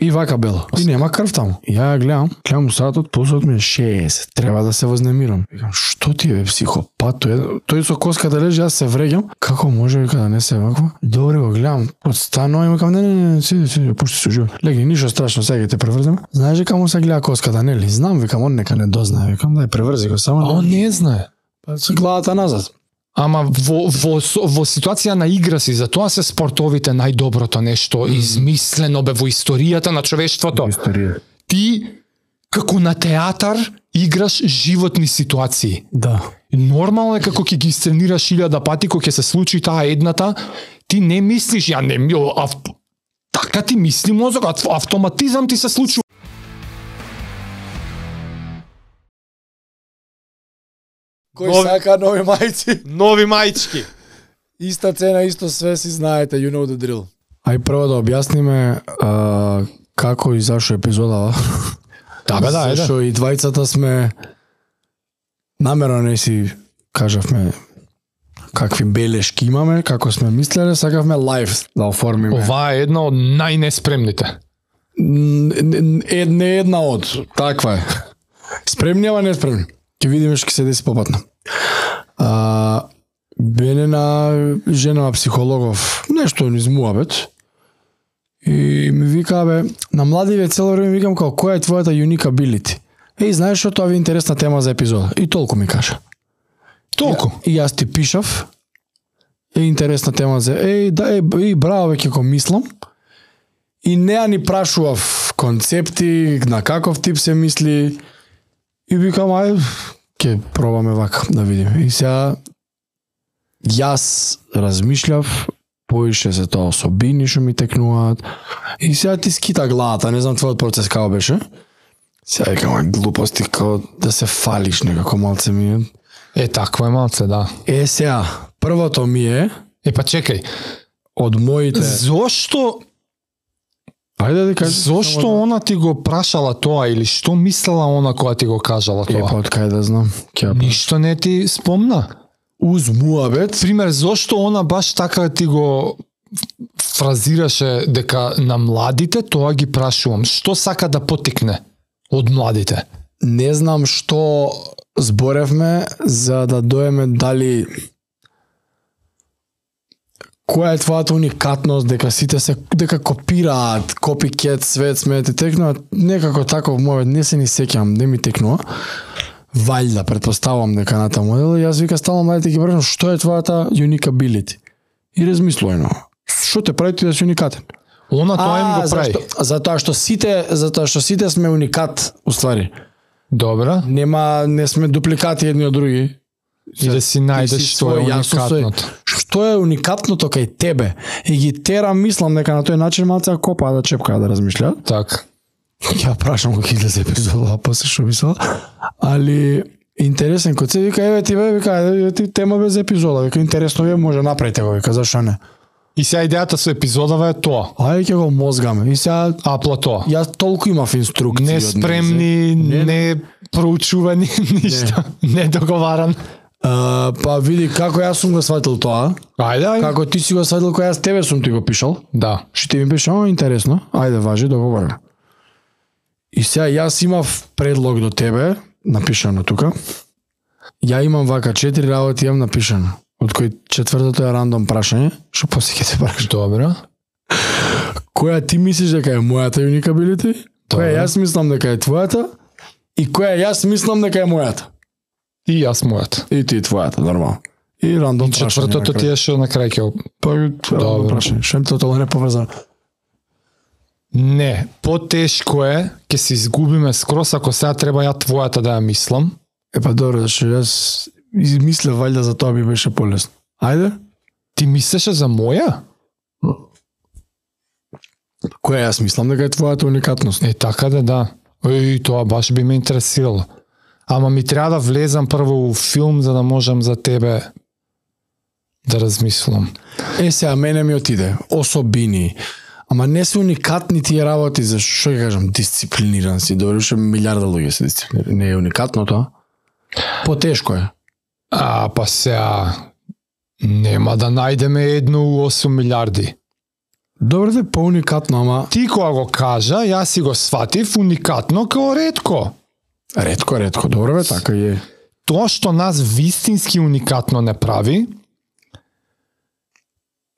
И вака бело. И нема крв таму. Ја гледам, гледам усратот, посот ми е 60. Треба да се вознемирам. Викам, што ти е, психопат? Тој со коската лежи, јас се вреѓам. Како може, вика, да не се ваква? Добре го гледам, подстанувам и викам, не, сиди, пушти се уживам. Легни, ништо страшно, сега ќе те преврзам. Знаеш дека му се гледа коската, нели? Знам, викам, он нека не дознае. Викам, дај преврзи го само. А он не знае. Па со главата назад. Ама во ситуација на игра си, затоа се спортовите најдоброто нешто измислено бе во историјата на човештвото. Историја. Ти, како на театар, играш животни ситуации. Да. Нормално е како ќе ги сценираш 1000 пати, кој ќе се случи таа едната, ти не мислиш, така ти мисли мозокот, автоматизам ти се случува. Кој сака нови мајци? Нови мајчки. Иста цена, исто све, си знаете, you know the drill. Ај прво да објасниме како и зашо епизодава. Да, зашо и двајцата сме намерно не си кажавме какви белешки имаме, како сме мислеле, сакавме лайф да оформиме. Ова е една од најнеспремните. Не една од, таква е. Спремни, ама неспремни. Ќе видиме што ќе се деси попатно. Бене на жена психологов, нешто низ муабет. И ми вика, бе, на младиве цело време викам како која е твојата unique ability? Еј, знаеш што, тоа ви е интересна тема за епизода. И толку ми кажа. Толку? И јас ти пишав. Е интересна тема за... Еј, да, еј, браво, веќе го мислам. И неа ни прашував концепти, на каков тип се мисли... И викам, ај, ќе пробаме вака, да видиме. И сега, јас размишляв, поише се тоа особини што ми текнуваат, и сега ти скита главата, не знам твојот процес како беше. Сега викам, глупости, како да се фалиш некако малце ми е. Е, такво е малце, да. Е, сега, првото ми е... Е, па чекај. Од моите... Зошто... Ајде да кажеш. Зошто она ти го прашала тоа или што мислела она кога ти го кажала тоа? Епа, од кај да знам. Ништо не ти спомна. Уз муабет. Пример, зошто она баш така ти го фразираше дека на младите тоа ги прашувам. Што сака да потикне од младите? Не знам што зборевме за да доеме дали... Која е твојата уникатност, дека сите се, дека копираат, копикет, свет, сме те текнува, некако таков мојот, не се ни сеќам, не ми текнува. Вајда, предпоставувам дека на таа модела, јас вика стално младите ги прашувам, што е твојата unique ability? И размислувајно, што те прави ти да си уникатен? Она тоа им го прави. Затоа што сите сме уникат, уствари. Добра. Нема, не сме дупликати едни од други. И да си најдеш што е уникатното. Што е уникатното кај тебе? И ги тера, мислам, дека на тој начин малце копаа да чепкаа да размишљаат. Така. Ја прашам кој ќе се епизодува, после што мислам. Али интересен кој се вика, еве ти бе, вика, ти тема без епизода, вика интересно ве може направите го, вика, зашто не? И сега идејата со епизодава е тоа. Ај ќе го мозгаме. И сега аплато. Јас толку имав инструкции. Не спремни, не проучувани, ништо, не договаран. Па види како јас сум го сватил тоа. Ајде. Како ти си го сватил, кој јас тебе сум ти го пишал. Да. Што ти ми беше интересно. Ајде, важи, договорено. И сега јас имав предлог до тебе, напишано тука. Ја имам вака 4 работи имам напишано, од кои четвртото е рандом прашање, што после ќе се прашаш. Добро. Која ти мислиш дека е мојата unique ability? Која јас мислам дека е твојата и која јас мислам дека е мојата. И јас мојата. И ти твојата, нормално. И рандом прашање. Четвртото ти е што на крај ќе... Па, добро. Шемтото не поврзано. Не, потешко е, ќе се изгубиме скрос, ако сега треба ја твојата да ја мислам. Епа, добро, зашто јас мислев валја за тоа би беше полесно. Ајде? Ти мислеше за моја? Која јас мислам дека е твојата уникатност? Е, така да. И тоа баш би ме интересирало. Ама ми треба да влезам прво у филм, за да можам за тебе да размислам. Е, сега, мене ми отиде. Особини. Ама не се уникатни тие работи, зашто ќе кажам, дисциплиниран си. Добре, уште милиарда луѓе се дисциплинирани. Не е уникатно тоа? Потешко е. Па сега, нема да најдеме едно у 8 милиарди. Добро да е по-уникатно, ама ти кога го кажа, јас си го сватив уникатно као ретко. Ретко, добро бе, така е. Тоа што нас вистински уникатно не прави,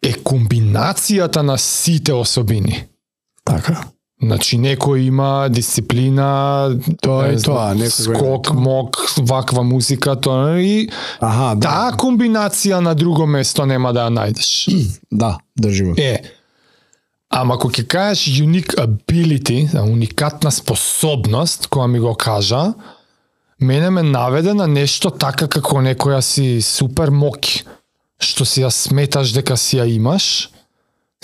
е комбинацијата на сите особини. Така. Значи, некој има дисциплина, тоа е тоа, скок, мок, ваква музика, тоа и таа комбинација на друго место нема да ја најдеш. Да, држи го. Ама ако ќе кажеш unique ability, уникатна способност, која ми го кажа, мене ме наведе на нешто така како некоја си супер моки, што си ја сметаш дека си ја имаш,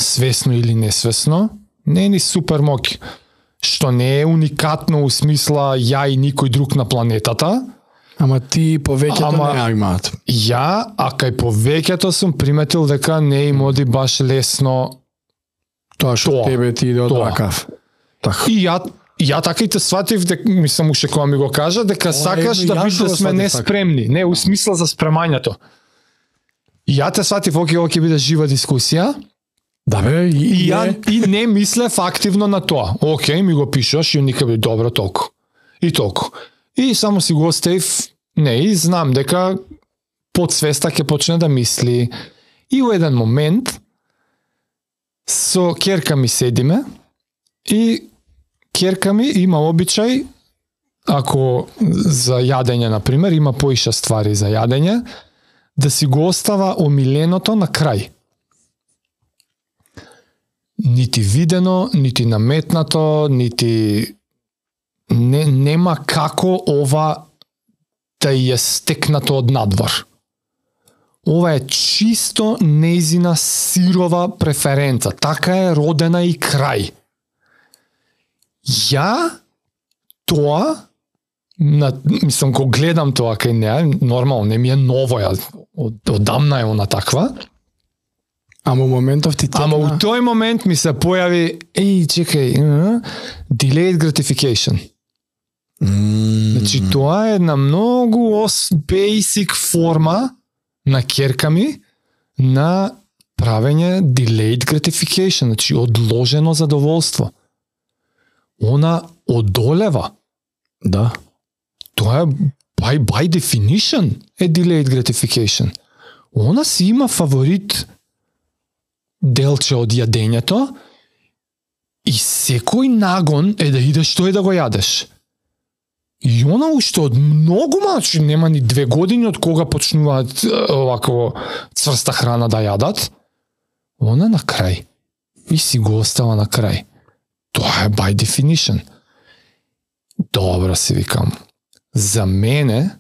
свесно или несвесно, не е ни супер моки, што не е уникатно у смисла ја и никој друг на планетата. Ама ти повеќето не ја имаат. Ја, а кај повеќето сум приметил дека не им оди баш лесно тоа што тебе ти иде од ракав. И ја така и те сватив, мислам уште кога ми го кажа, дека сакаш да бидеш да сме неспремни. Не, у смисла за спремањето. Ја те сватив, оке биде жива дискусија. Да бе, и не мислев активно на тоа. Океј, ми го пишаш и никај би добро толку. И толку. И само си го оставив, и знам дека подсвеста ќе почне да мисли. И у еден момент со керка ми седиме и керка ми има обичај, ако за јадење, например, има поиша ствари за јадење, да си го остава омиленото на крај. Нити видено, нити наметнато, нити нема како ова да ја стекнато од надвор. Ова е чисто нејзина сирова преференца. Така е родена и крај. Ја тоа, мислам, кога гледам тоа кај неа, нормално, не ми е ново, одамна е она таква. Ама у тој момент ми се појави, чекај, delayed gratification. Значи, тоа е една многу basic форма на керками на правење delayed gratification, значи одложено задоволство. Она одолева. Да. Тоа е by definition е delayed gratification. Она си има фаворит делче од јадењето и секој нагон е да идеш што е да го јадеш. И она уште од многу мачи, нема ни 2 години од кога почнуваат овако цврста храна да јадат, она на крај. И си го остава на крај. Тоа е by definition. Добро, си викам. За мене,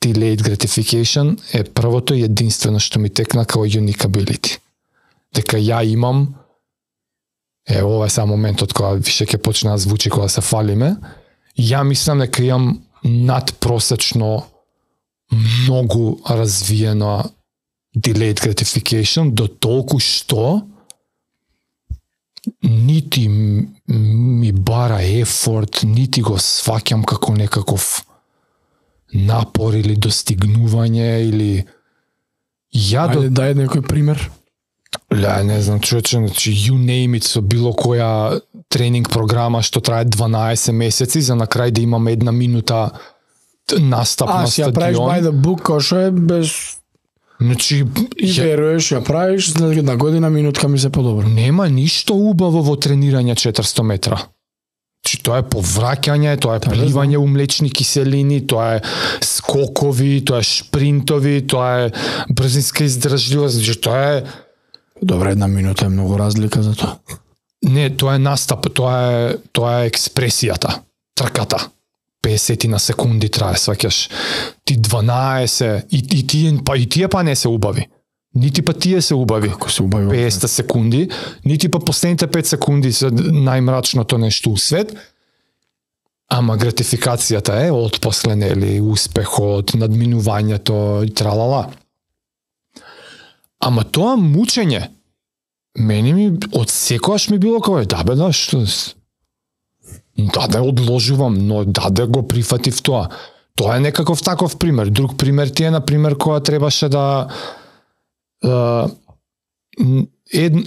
delayed gratification е првото и единствено што ми текна као unique ability. Дека ја имам, ова е сам моментот кога више ќе почне да звучи кога се фалиме, ја мислам дека имам надпросечно многу развиена delayed gratification до толку што нити ми бара ефорт, нити го сваќам како некаков напор или достигнување или ја до... Дај некој пример. Ле, не знам, човече, значи, you name it, со било која тренинг програма што трае 12 месеци, за на крај да имам 1 минута настап на стадион. Ја правиш by the book, кој што е без... Значи, и веруваш, ја правиш, за една година минутка ми се подобро. Нема ништо убаво во тренирање 400 метра. Значи, тоа е повраќање, тоа е пливање у млечни киселини, тоа е скокови, тоа е шпринтови, тоа е брзинска издржливост, значи, тоа е... Добре, 1 минута е многу разлика за тоа. Не, тоа е настап, тоа е експресијата, трката. 50 на секунди трае, сваќаш. Ти 12, и тие па не се убави. Нити па тие се убави. Како се убави? 50 секунди, нити па последните 5 секунди се најмрачното нешто у свет. Ама гратификацијата е од последне, или успехот, надминувањето и тралала. Ама тоа мучење, мене ми, од секојаш ми било како, да бе, да, што... Да, да одложувам, но да го прифатив тоа. Тоа е некаков таков пример. Друг пример ти е, например, која требаше да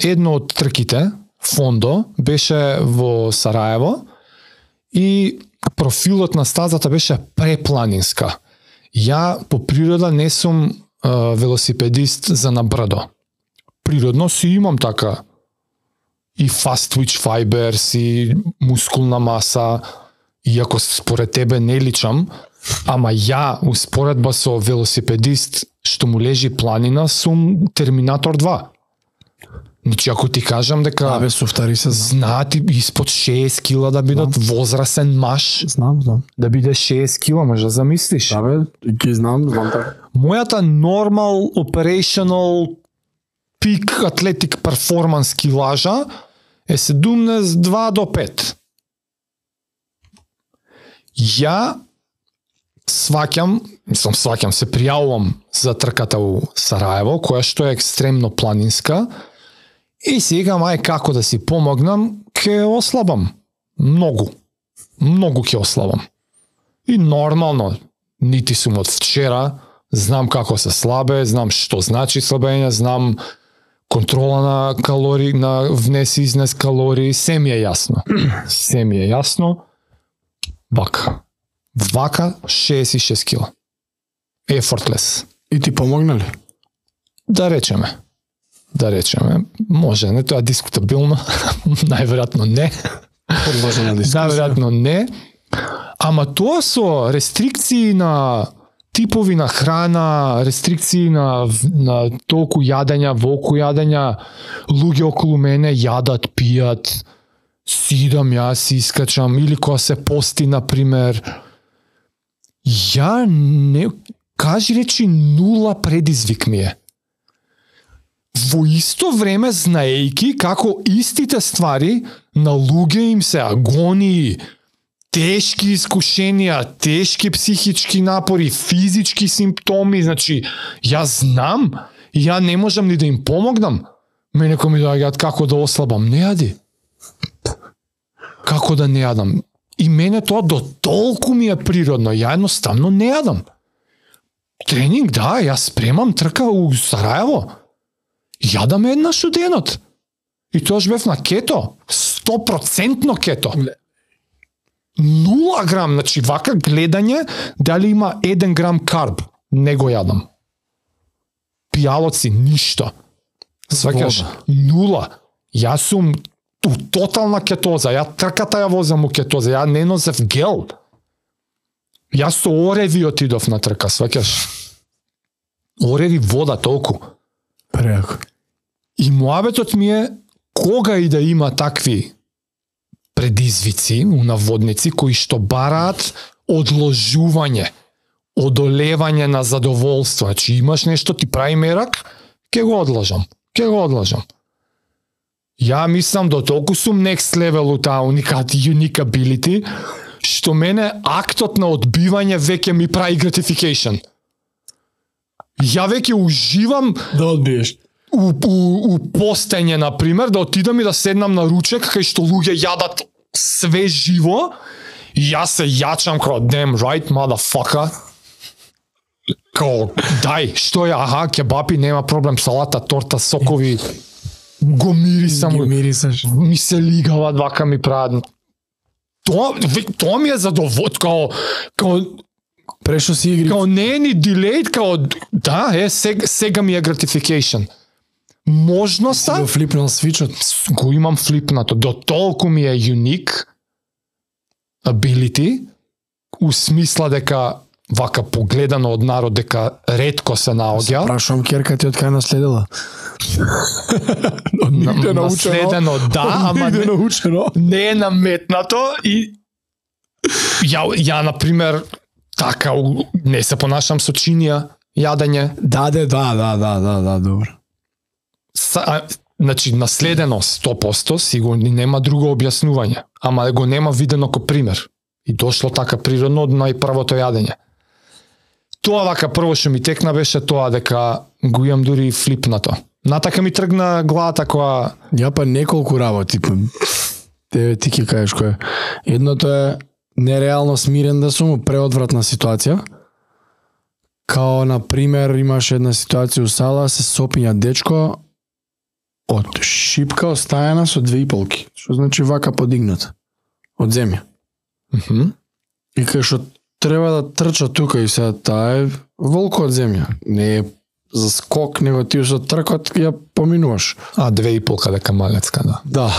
едно од трките, Фондо, беше во Сараево и профилот на стазата беше препланинска. Ја по природа не сум велосипедист за на брдо. Природно си имам така и fast twitch fibers и мускулна маса, иако според тебе не личам, ама ја успоредба со велосипедист што му лежи планина сум Терминатор 2. Значи, ако ти кажам дека знаат испод 6 кила да бидат возрасен маж, знам. Да биде 6 кила, може да замислиш. Да бе, ги знам така. Мојата нормал operational пик атлетик перформанс килажа е 17,2 до 5. Ја сваќам, се пријавувам за трката у Сараево, која што е екстремно планинска. И сега, мај, како да си помогнам, ќе ослабам. Многу ќе ослабам. И нормално, нити сум од вчера, знам како се слабе, знам што значи слабење, знам контрола на калории, на внес и изнес калории, се ми е јасно. Се ми е јасно. Вака 66 кила. Effortless. И ти помогна ли? Да речеме, може, не, тоа е дискутабилно, најверојатно не. Најверојатно не, ама тоа со рестрикции на типови на храна, рестрикции на толку јадења, волку јадења, луѓе околу мене јадат, пијат, сидам јас, искачам, или кога се пости, например, ја не, кажи речи, нула предизвик ми е. Во исто време, знаејки како истите ствари на луѓе им се агонии, тешки искушенија, тешки психички напори, физички симптоми, значи, јас знам, ја не можам ни да им помогнам. Мене кој ми доаѓаат како да ослабам, не јади. Како да не јадам? И мене тоа до толку ми е природно, ја едноставно не јадам. Тренинг, да, јас спремам трка у Сараево. Јадам еднаш у денот. И тоаш бев на кето. 100% кето. 0 грам, значи вака гледање, дали има 1 грам карб, не го јадам. Пијалоци, ништо. Сваќаш, 0. Јас сум у тотална кетоза, ја трката ја возам у кетоза, ја не носев гел. Јас со ореви отидов на трка, сваќаш. Ореви вода толку. Преако. И муабетот ми е, кога и да има такви предизвици, унаводници, кои што бараат одложување, одолевање на задоволство. Значи, имаш нешто, ти прави мерак, ке го одложам. Ја мислам, до толку сум next level у таа unique ability, што мене актот на одбивање веќе ми прави gratification. Ја веќе уживам да одбиеш у постење, например, да отидам и да седнам на ручек, кај што луѓе јадат све живо, и јас се јачам као, damn right, motherfucker. Као, дај, што е, аха, кебапи, нема проблем, салата, торта, сокови, го мирисам, ми се лигава, вака ми прават. Тоа ми е задоволство, као, прешо си игри. Као не е ни delayed, као да, сега ми е gratification. Можно са... Го флипнал свичот. Го имам флипнато. До толку ми е unique ability, у смисла дека вака погледано од народ дека ретко се наоѓа. Спрашувам керка ти од кај наследила. Наследено, да, ама не е наметнато и ја например така, не се понашам со чинија, јадење. Да, добро. Значи, наследено 100%, сигурно нема друго објаснување, ама го нема видено ко пример. И дошло така природно од најправото јадење. Тоа вака прво што ми текна беше тоа дека го имам дури флипнато. Натака ми тргна главата која... Ја па неколку работи. Ти ќе кажеш кој е. Едното е нереално смирен да сум, преодвратна ситуација. Као, например, имаш една ситуација у сала, се сопиња дечко, од шипка остаена со две иполки, што значи вака подигната од земја. И кај што треба да трча тука и сега таа е волка од земја. Не е за скок, него ти со тркот ја поминуваш. А, две иполка дека малецка, да. Да.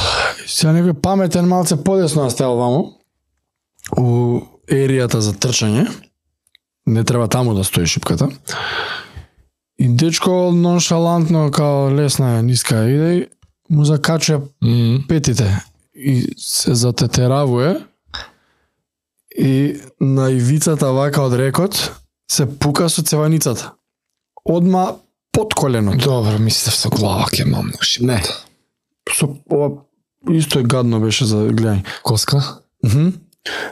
Сега некој паметен малце подесно настајал вамо у еријата за трчање. Не треба таму да стои шипката. И дечко ноншалантно, као лесна е, ниска иде, му закачува петите и се затетеравуе и на ивицата вака од рекот се пука со цеваницата. Одма под коленото. Добро, мислев со глава ќе мам на шипот. Не. Со ова исто гадно беше за гледање. Коска?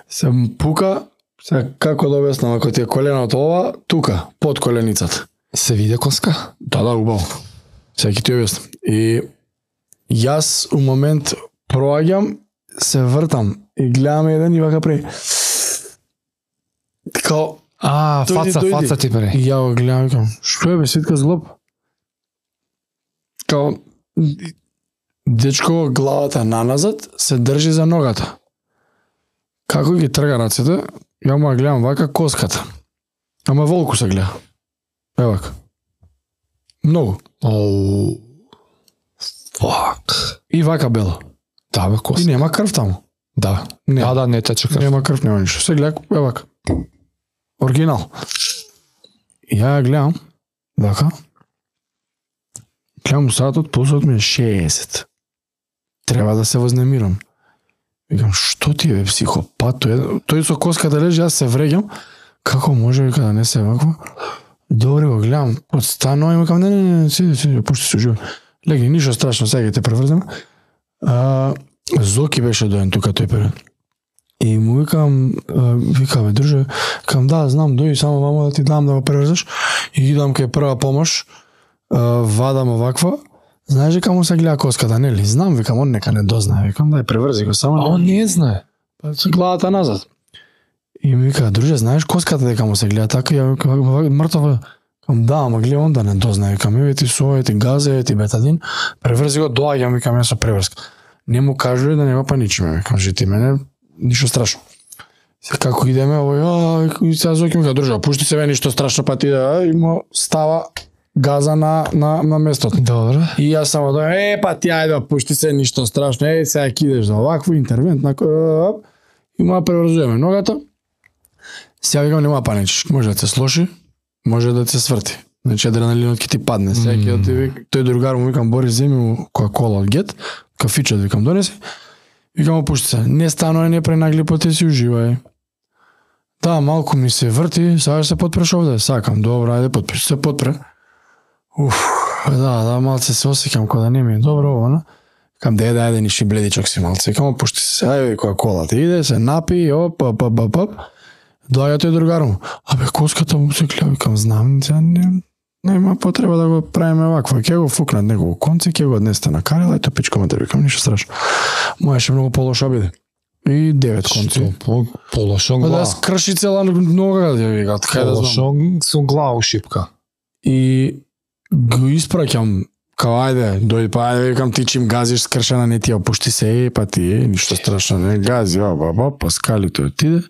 Се пука, се како да објаснам, ако ти е коленото ова, тука, под коленицата. Се виде коска? Да, да, убаво. Секи ти објаснам. И јас у момент проаѓам, се вртам и гледам еден и вака пре. Као... А, фаца ти пре. И ја го гледам и као, што е бе, свитка зглоб? Као, дечко главата наназад се држи за ногата. Како ги трга раците, ја му гледам вака коската. Ама волку се гледа. Евак. Многу. Оу. Фак. И вака бело. Да, бе, коска. И нема крв таму. Да. Не. Да, не тече крв. Нема крв, нема ништо. Се гледа, евак. Оригинал. И ја гледам, вака. Гледам сатот, пулсот ми е 60. Треба да се вознемирам. Викам, што ти е, психопат? Тој со коската лежи, јас се вреѓам. Како може, вика, да не се ваква? Добре го гледам, подстанувам и викам, не, сиди, пушти се уживам. Легни, ништо страшно, сега ќе те преврзам. Зоки беше доен тука тој период. И му викам, бе, друже, кам, да, знам, дојди само вамо да ти дам да го преврзаш. И ги дам кај прва помош, вадам оваква. Знаеш дека му се гледа коската, нели? Знам, викам, он нека не дознае. Викам, дај, преврзи го само. А он не знае. Главата назад. И ми вика, друже, знаеш коската дека му се гледа така? Ја викам, мртова. Да, ама гледа, он да не дознае. Викам, еве ти сој, ти газе, ти бетадин. Преврзи го, доаѓам, викам, ја со преврска. Не му кажува да не го паничиме. Викам, жити мене, ништо страшно. Се како идеме, овој, се зоки ми ка друже, пушти се ве, ништо страшно, па ти да, и му става газа на местото. Добро. И јас само дојам, па ти ајде, пушти се, ништо страшно, сега ќе идеш за овакво интервент, и му преврзуваме ногата. Сега викам, нема паничиш, може да се слоши, може да се сврти. Значи адреналинот ќе ти падне. Сега ќе ти вика, тој другар му викам, Бори, земи му кока-кола од Гет, кафичот викам, донеси. Викам, опушти се, не станува, не пренагли потеси, уживај. Да, малку ми се врти, сега се подпреш овде, сакам, добро, ајде, подпреш, се подпре. Да, малце се осеќам кога да не ми е добро ова. Кам да, ниши бледичок си малце. Викам, опушти се, ајде, кока-кола ти иде, се напи, оп. Доаѓа тој другар му. Абе, коската му се гледа. Викам, знам, нема потреба да го правиме вакво. Ке го фукнат негово конце, ке го однесете на карела, ето пичко матери. Викам, ништо страшно. Мојаше многу полошо биде. И 9 конци. Полошо глава. Да, скрши цела нога, да ви гад. Полошо со глава ушипка. И го испраќам, као, ајде, дојди, па, ајде, викам, ти чим газиш скршена, не ти ја опушти се, па ти, ништо страшно, не гази, па скали тој отиде.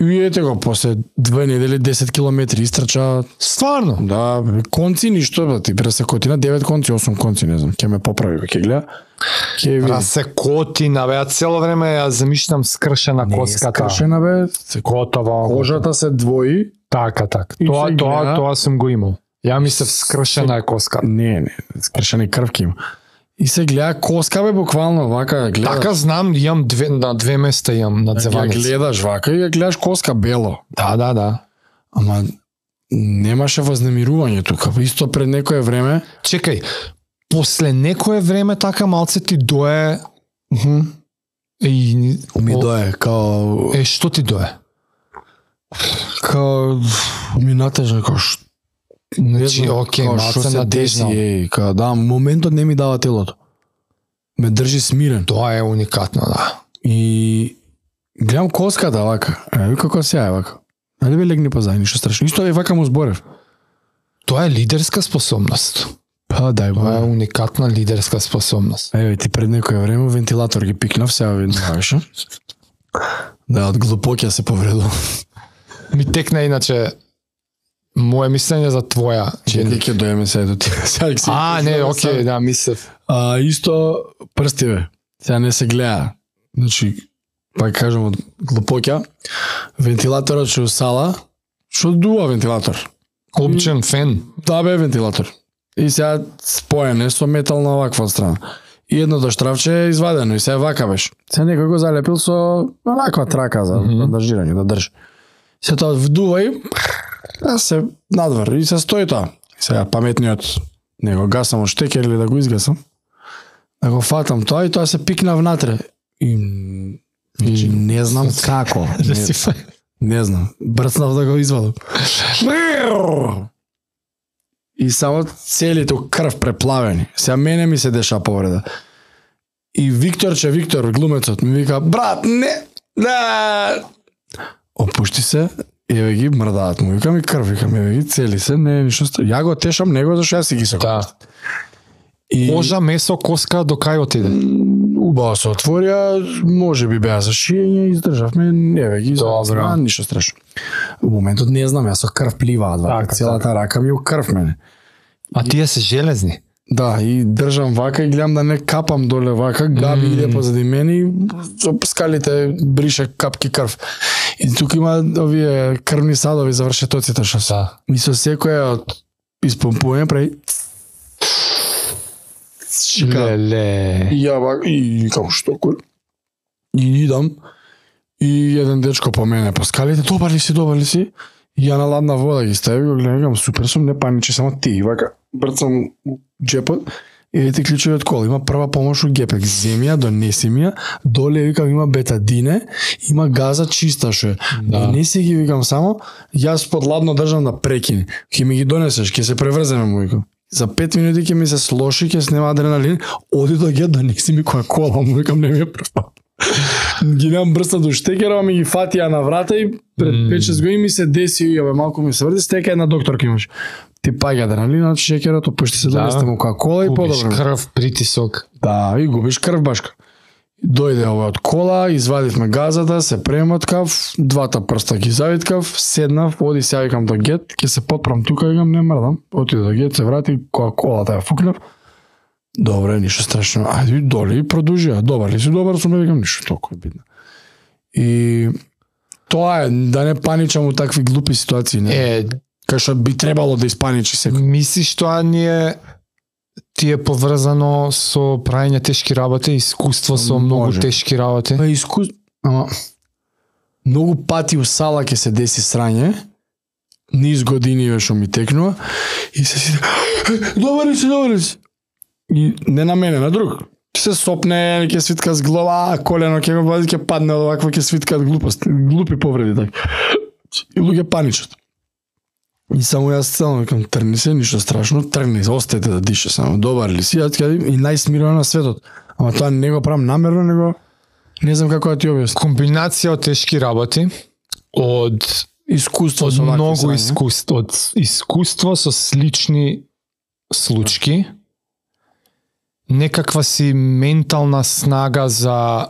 И ете го, после 2 недели 10 километри истрча. Стварно? Да, конци ништо, да ти пресекотина, 9 конци, 8 конци, не знам, ќе ме поправи, ќе гледа. Пресекотина, бе, цело време ја замишлям скршена коската. Не, скршена, бе, готова. Кожата се двои. Така. Тоа сум го имал. Ја мислев скршена е коска. Не, скршена е крвки има. И се гледа коска, бе, буквално вака гледаш. Така знам, имам на две места имам надзеваница. Ја гледаш вака и ја гледаш коска бело. Да. Ама немаше вознемирување тука. Исто пред некое време. Чекај, после некое време така малце ти дое. Ми дое, као... Што ти дое? Као... Ми натежа, као што? Значи, окей, малце надежно. Да, моментот не ми дава телото. Ме држи смирен. Тоа е уникатно, да. И гледам коската, вака. Како се е, вака. Дали бе легни позади, ништо страшно. Исто е, вака му зборев. Тоа е лидерска способност. Па дај, ова е уникатна лидерска способност. Еве ти пред некој време вентилатор ги пикнав, сега видно беше. Да, од глупоќа се повредува. Ми текна иначе моје мислење за твоја. Чеди ќе доеме се до тебе. А, не, окей, да, мислев. А исто прстиве. Сега не се гледа. Значи, па кажам од глупоќа, вентилаторот што сала, што дуа вентилатор. Обчен фен. Да бе вентилатор. И сега споен е со метална оваква страна. И едно доштравче е извадено и се вака беше. Се некој го залепил со ваква трака за држирање, да држи. Се тоа вдува и се надвор и се стои тоа. Сега паметниот не го гасам од штекер или да го изгасам. Да го фатам тоа и тоа се пикна внатре. И не знам како. Не знам. Брцнав да го извадам. И само целите крв преплавени. Сега мене ми се деша повреда. И Виктор, глумецот, ми вика, брат, не, да. Опушти се, еве ги мрдаат му. Вика ми крв, вика ми, еве ги цели се, не е ништо. Ја го тешам него, зашто ја си ги сакам. Да. И... Кожа, месо, коска, до кај отиде? Убаво се отворија, може би беа за шиење, издржавме, еве ги, добра, ништо страшно. У моментот не знам, ја со крв плива, така, целата така. Рака ми е у крв мене. А тие се железни? Да, и држам вака и гледам да не капам доле вака, Габи иде позади мене и скалите брише капки крв. И тука има овие крвни садови за вршетоците што се. И со секоја од испомпување прави... Леле. И ја вака, и како што кур. И идам. И еден дечко по мене по скалите, добар ли си? И ја наладна вода ги стави, го гледам, супер сум, не паничи, само ти. И вака, брцам джепот, и ти ключови од кола. Има прва помош у гепек, земја, донеси ми ја, доле, викам, има бетадине, има газа чиста шо е. Да. Донеси ги, викам, само, јас подладно држам да прекини. Ке ми ги донесеш, ке се преврземе, му викам. За 5 минути ке ми се слоши, ке снема адреналин, оди да ги донеси ми кола, му викам, не ми е прва. Ги немам брста до штекерова, ми ги фатија на врата и пред 5-6 години ми се деси и ове малку ми се врди, стека една докторка имаш. Ти паѓа адреналинот, шекерот, опушти се да нестам у кола и подобро. Губиш крв, притисок. Да, и губиш крв башка. Дојде овој од кола, извадивме газата, се премоткав, двата прста ги завиткав, седнав, оди се викам до гет, ќе се подпрам тука и не мрдам. Отиде до гет, се врати, кола-колата ја фукнав. Добре, ништо страшно. Ајде доле и продолжија. Добар ли си? Добар сум, не викам ништо толку битно. И тоа е да не паничам у такви глупи ситуации, не. Е, кај што би требало да испаничи секој. Мислиш тоа не е ти е поврзано со прајење тешки работи, искуство со многу тешки работи. Па искуство, ама многу пати у сала ќе се деси срање. Низ години веќе ми текнува и се си добар ли си. И не на мене, на друг. Се сопне, ќе свитка с глава, колено ќе го бази, ќе падне од оваква, ќе свиткаат глупост, глупи повреди така. И луѓе паничат. И само јас викам, тргни се, ништо страшно, тргни, остајте да дише само. Добар ли си? И најсмирено на светот. Ама тоа не го правам намерно, него не знам како да ти објаснам. Комбинација од тешки работи, од искуство со многу искуство, од искуство со слични случаи. Некаква си ментална снага за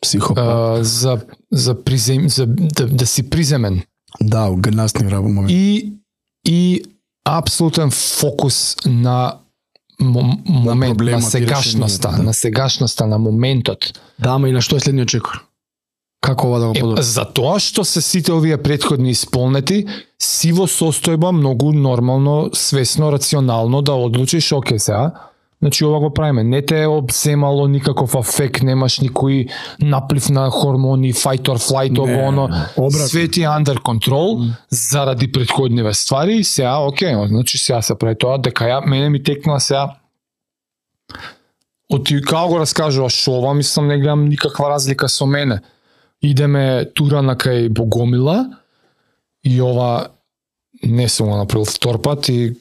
психопат, за призем, за да си приземен. Да, угнасни работи. И апсолутен фокус на момент, на сегашноста, решение, да. На сегашноста, на моментот. Да, ама и на што е следниот чекор? Како ова да го подобри? Затоа што се сите овие претходни исполнети, си во состојба многу нормално, свесно, рационално да одлучиш оке сега. Значи ова го правиме, не те е обземало никаков афект, немаш никој наплив на хормони, fight or flight, ово оно, све ти under control, заради претходниве ствари и сега, окей, значи сега се прави тоа, дека ја, мене ми текнува сега, оти као го раскажува шо ова, мислам не гледам никаква разлика со мене. Идеме тура на кај Богомила и ова не сум го направил втор пат и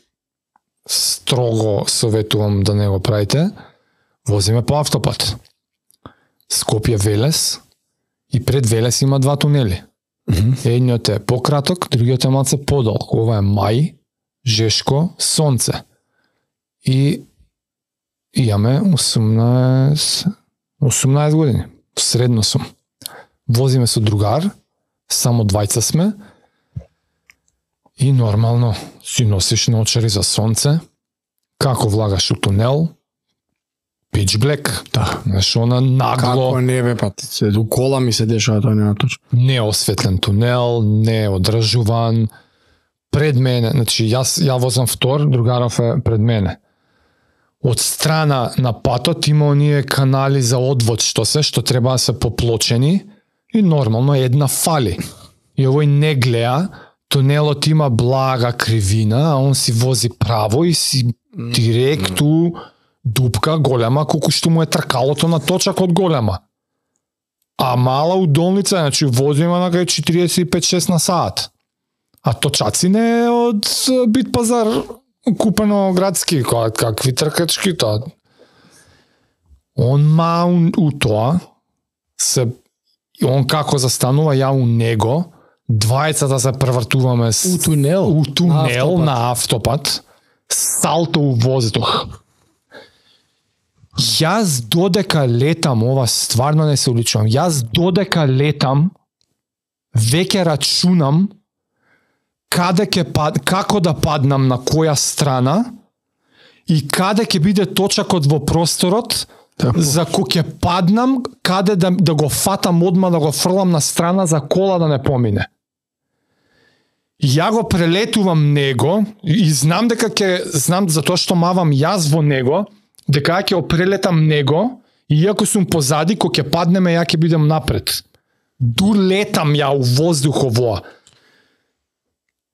строго советувам да не го правите. Возиме по автопат. Скопје Велес и пред Велес има два тунели. Едниот е пократок, другиот е малце подолг. Ова е Мај, Жешко, Сонце. и имаме 18 години. Средно сум. Возиме со другар, само двајца сме, и нормално си носиш наочари за сонце, како влагаш у тунел, pitch black, да, знаеш, она нагло... Како не бе, па, у кола ми се дешава тоа ненаточно. Не осветлен тунел, не одржуван, пред мене, значи, ја возам втор, другаров е пред мене. Од страна на патот има оние канали за одвод, што треба да се поплочени, и нормално една фали. И овој не гледа, тунелот има блага кривина, а он си вози право и си директу дупка голема, колку што му е тркалото на точакот голема. А мала удолница, значи вози има на кај 45-6 на саат. А точаци не е од бит пазар купено градски, какви тркачки тоа. Он ма у тоа, он како застанува, ја у него, двајцата се превртуваме у тунел на автопат, салто у воздух. Јас додека летам, ова стварно не се уличувам, јас додека летам, веќе рачунам каде ќе како да паднам на која страна и каде ќе биде точакот во просторот за кој ќе паднам, каде да го фатам одма, да го фрлам на страна за кола да не помине. Ја го прелетувам него и знам дека ќе знам затоа што мавам јас во него, дека ќе опрелетам него и иако сум позади, кој ќе паднеме, ја ќе бидам напред. Дур летам ја у воздух овоа.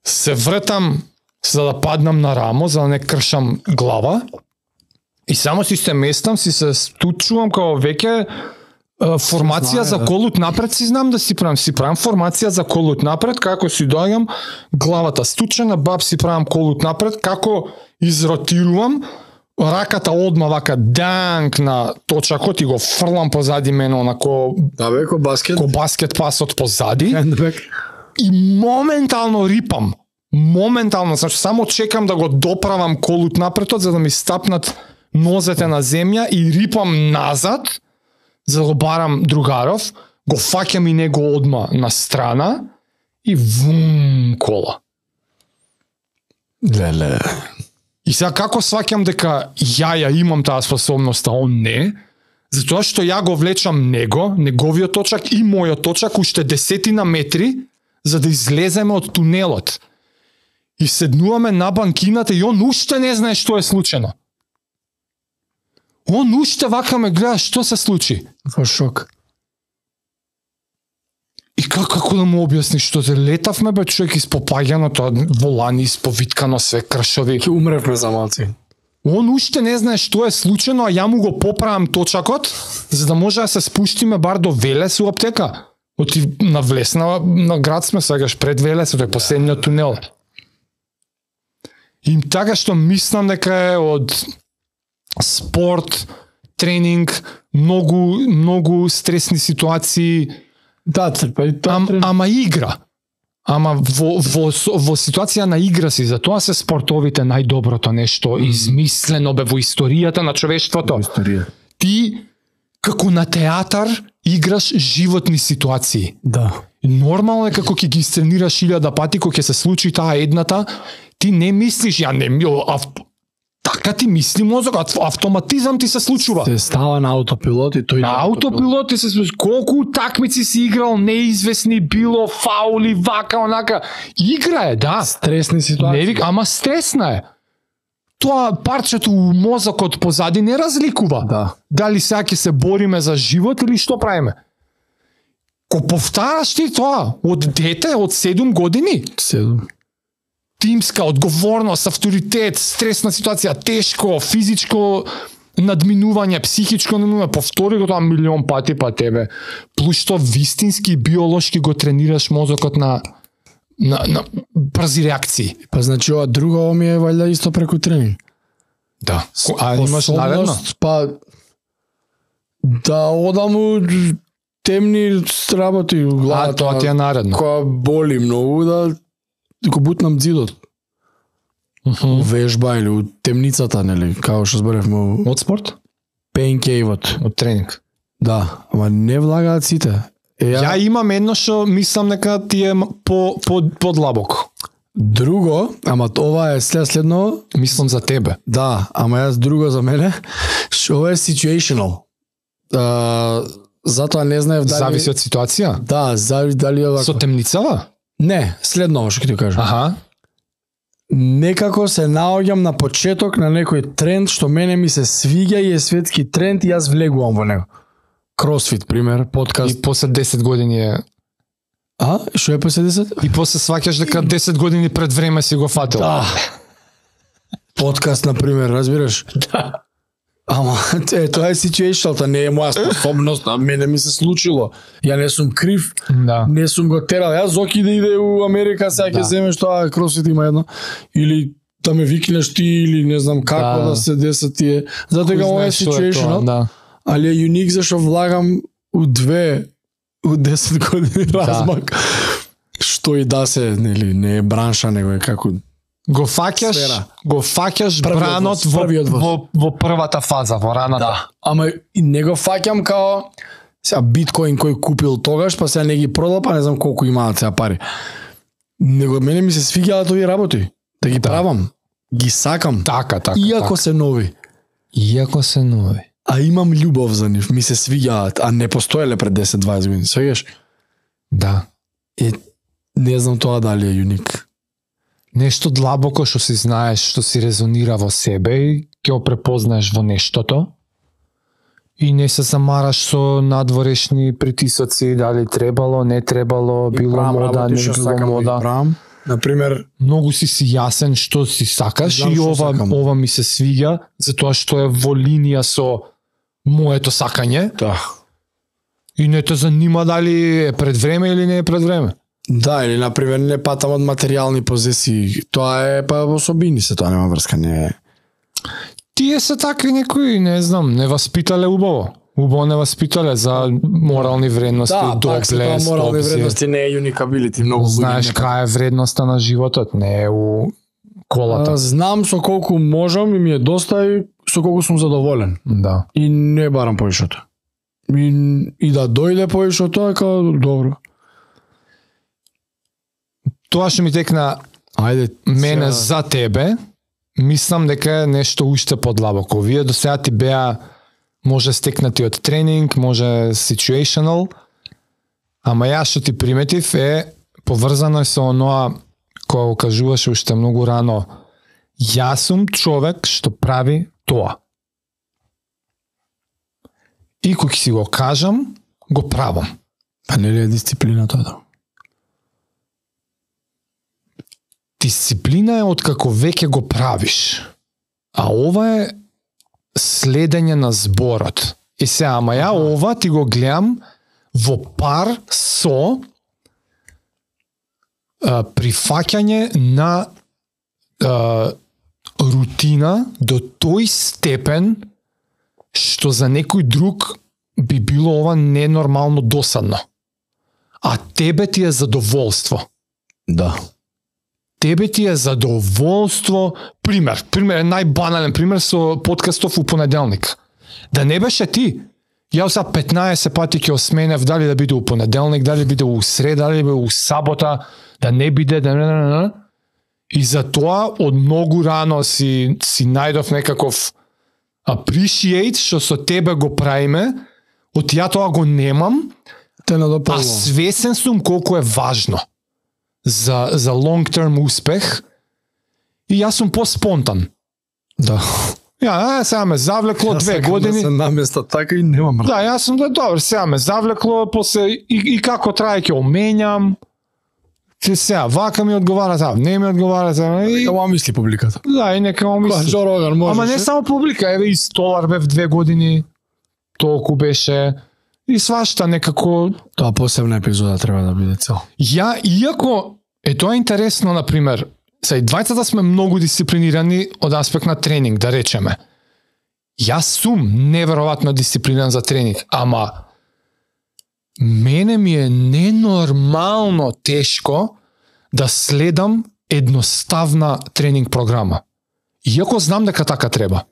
Се вртам за да паднам на рамо, за да не кршам глава. И само си се местам, си се стучувам како веќе формација за колут напред си знам да си правам формација за колут напред, како си дојам главата стучена, баб си правам колут напред, како изротирувам, раката одма вака данк на точакот и го фрлам позади мене, онако ко баскет пасот позади. И моментално рипам. Моментално, значи само чекам да го доправам колут напредот за да ми стапнат нозете на земја и рипам назад за да го барам другаров, го фаќам и него одма на страна и вум кола. Леле. И сега како сваќам дека ја имам таа способност, а он не, затоа што ја го влечам него, неговиот точак и мојот точак уште десетина метри за да излеземе од тунелот. И седнуваме на банкината и он уште не знае што е случено. Он уште вака ме гледа што се случи. Во шок. И како да му објасниш што те летавме, бе, човек, испопаѓано тоа, волани, исповиткано, све кршови. Ке умревме за малци. Он уште не знае што е случено, а ја му го поправам точакот, за да може да се спуштиме бар до Велес у аптека. Оти на влез на град сме, сегаш пред Велес, тоа е последниот тунел. И така што мислам дека е од спорт, тренинг, многу стресни ситуации, да, ама игра. Ама во ситуација на игра си, затоа се спортовите најдоброто нешто измислено бе во историјата на човештвото. Ти како на театар играш животни ситуации. Да. Нормално е како ќе ги сценираш 1000 пати кога ќе се случи таа едната, ти не мислиш, така ти мисли мозокот, автоматизам ти се случува. Се става на аутопилот и тој на аутопилот ти се случи. Колку утакмици си играл, неизвестни било, фаули, вака, онака. Игра е, да. Стресни ситуации. Ама стресна е. Тоа парчето у мозокот позади не разликува. Да. Дали сега ќе се бориме за живот или што правиме. Ко повтараш ти тоа од дете, од 7 години. 7. Тимска одговорност, авторитет, стресна ситуација, тешко, физичко надминување, психичко надминување, повтори го тоа милион пати па тебе. Плюс што вистински биолошки го тренираш мозокот на брзи реакции. Па значи ова друго ми е валјда исто преку тренинг. Да. А имаш наредно? Па да одаму темни работи у главата. А тоа ти е наредно. Која боли многу да го бутнам дзидот. вежба или од темницата, нели, како што зборевме. Од спорт? Пенкејвот. Од тренинг. Да, ама не влагаат сите. Ја имам едно што мислам дека ти е по длабоко. Друго, ама ова е следно, мислам за тебе. Да, ама јас друго за мене, што ова е situational. Затоа не знаев дали... Зависи од ситуација? Да, зависи дали е лако. Со темницава? Не, следно ова што ќе ти кажам. Аха. Некако се наоѓам на почеток на некој тренд што мене ми се свиѓа и е светски тренд и јас влегувам во него. Кросфит, пример, подкаст. И после 10 години е... А? Што е после 10? И после сваќаш дека 10 години пред време си го фатил. Да. Подкаст, например, разбираш? Да. Ама, тоа е ситуацијата, не е моја способност, а мене ми се случило. Ја не сум крив, да. Не сум го терал. Јас зоки да иде у Америка, сега ќе земеш тоа, кросфит има едно. Или да ме викнеш ти, или не знам како да се десети. Затоа ова е ситуацијата, да. Али е уник зашто влагам у од 10 години размак. Што и да се, нели, не е бранша, него е како го фаќаш бранот во првата фаза, во раната. Да. Ама не го фаќам како сега биткоин кој купил тогаш, па сега не ги продал, па не знам колку имаат сега пари. Него мене ми се свиѓаат овие работи, да ги правам, ги сакам. Така. Иако се нови. А имам љубов за нив, ми се свиѓаат, а не постоеле пред 10-20 години, свиѓаш? Да. Не знам тоа дали е уник. Нешто длабоко што си знаеш, што си резонира во себе и ќе го препознаеш во нештото и не се замараш со надворешни притисоци, дали требало, не требало, било мода, не било мода. Например, многу си јасен што си сакаш и ова ми се свиѓа затоа што е во линија со моето сакање. Да. И не те занима дали е пред време или не е пред време. Да, или например не патам од материјални позиции. Тоа е па особини се, тоа нема врска, не е. Тие се такви некои, не знам, не воспитале убаво. Убаво не воспитале за морални вредности, доблест, морални вредности не е уникабилити, многу знаеш која е вредноста на животот, не е у колата. Знам со колку можам и ми е доста и со колку сум задоволен. Да. И не барам повишето. И да дојде повишето е како добро. Тоа што ми текна, ајде, мене за тебе, мислам дека е нешто уште подлабоко. Вие до сега ти беа може стекнати од тренинг, може situational, ама јас што ти приметив е поврзано со оноа која кажуваше уште многу рано. Јас сум човек што прави тоа. И кога си го кажам, го правам. Па не е дисциплина тоа? Дисциплина е откако веќе го правиш. А ова е следење на зборот. И се, ама ја ова ти го гледам во пар со прифаќање на рутина до тој степен што за некој друг би било ова ненормално досадно. А тебе ти е задоволство. Да. Тебе ти е задоволство, пример, најбанален пример со подкастов у понеделник. Да не беше ти, ја са 15 пати ќе осменев, дали да биде у понеделник, дали биде у среда, дали биде у сабота, да не биде, да. И затоа од многу рано си најдов некаков appreciate што со тебе го правиме, од ја тоа го немам, а свесен сум колку е важно. За long-term успех. И јас сум поспонтан. Да. Ја, сега ме завлекло 2 години. Јас сакам да се наместа така и немам. Да, јас сум добро, сега ме завлекло, после и како трае ќе оменјам. Сега, вака ми одговара, сега, не ми одговара, сега. Нека ма мисли публиката. Да, и нека ма мисли. Жо Роган, можеш. Ама не само публика, еве и Столар бев 2 години, толку беше... И свашта некако... Тоа посебна епизода треба да биде цел. Ја, иако е тоа интересно, например, сај двајцата сме многу дисциплинирани од аспект на тренинг, да речеме. Јас сум неверојатно дисциплиниран за тренинг, ама мене ми е ненормално тешко да следам едноставна тренинг програма. Иако знам дека така треба.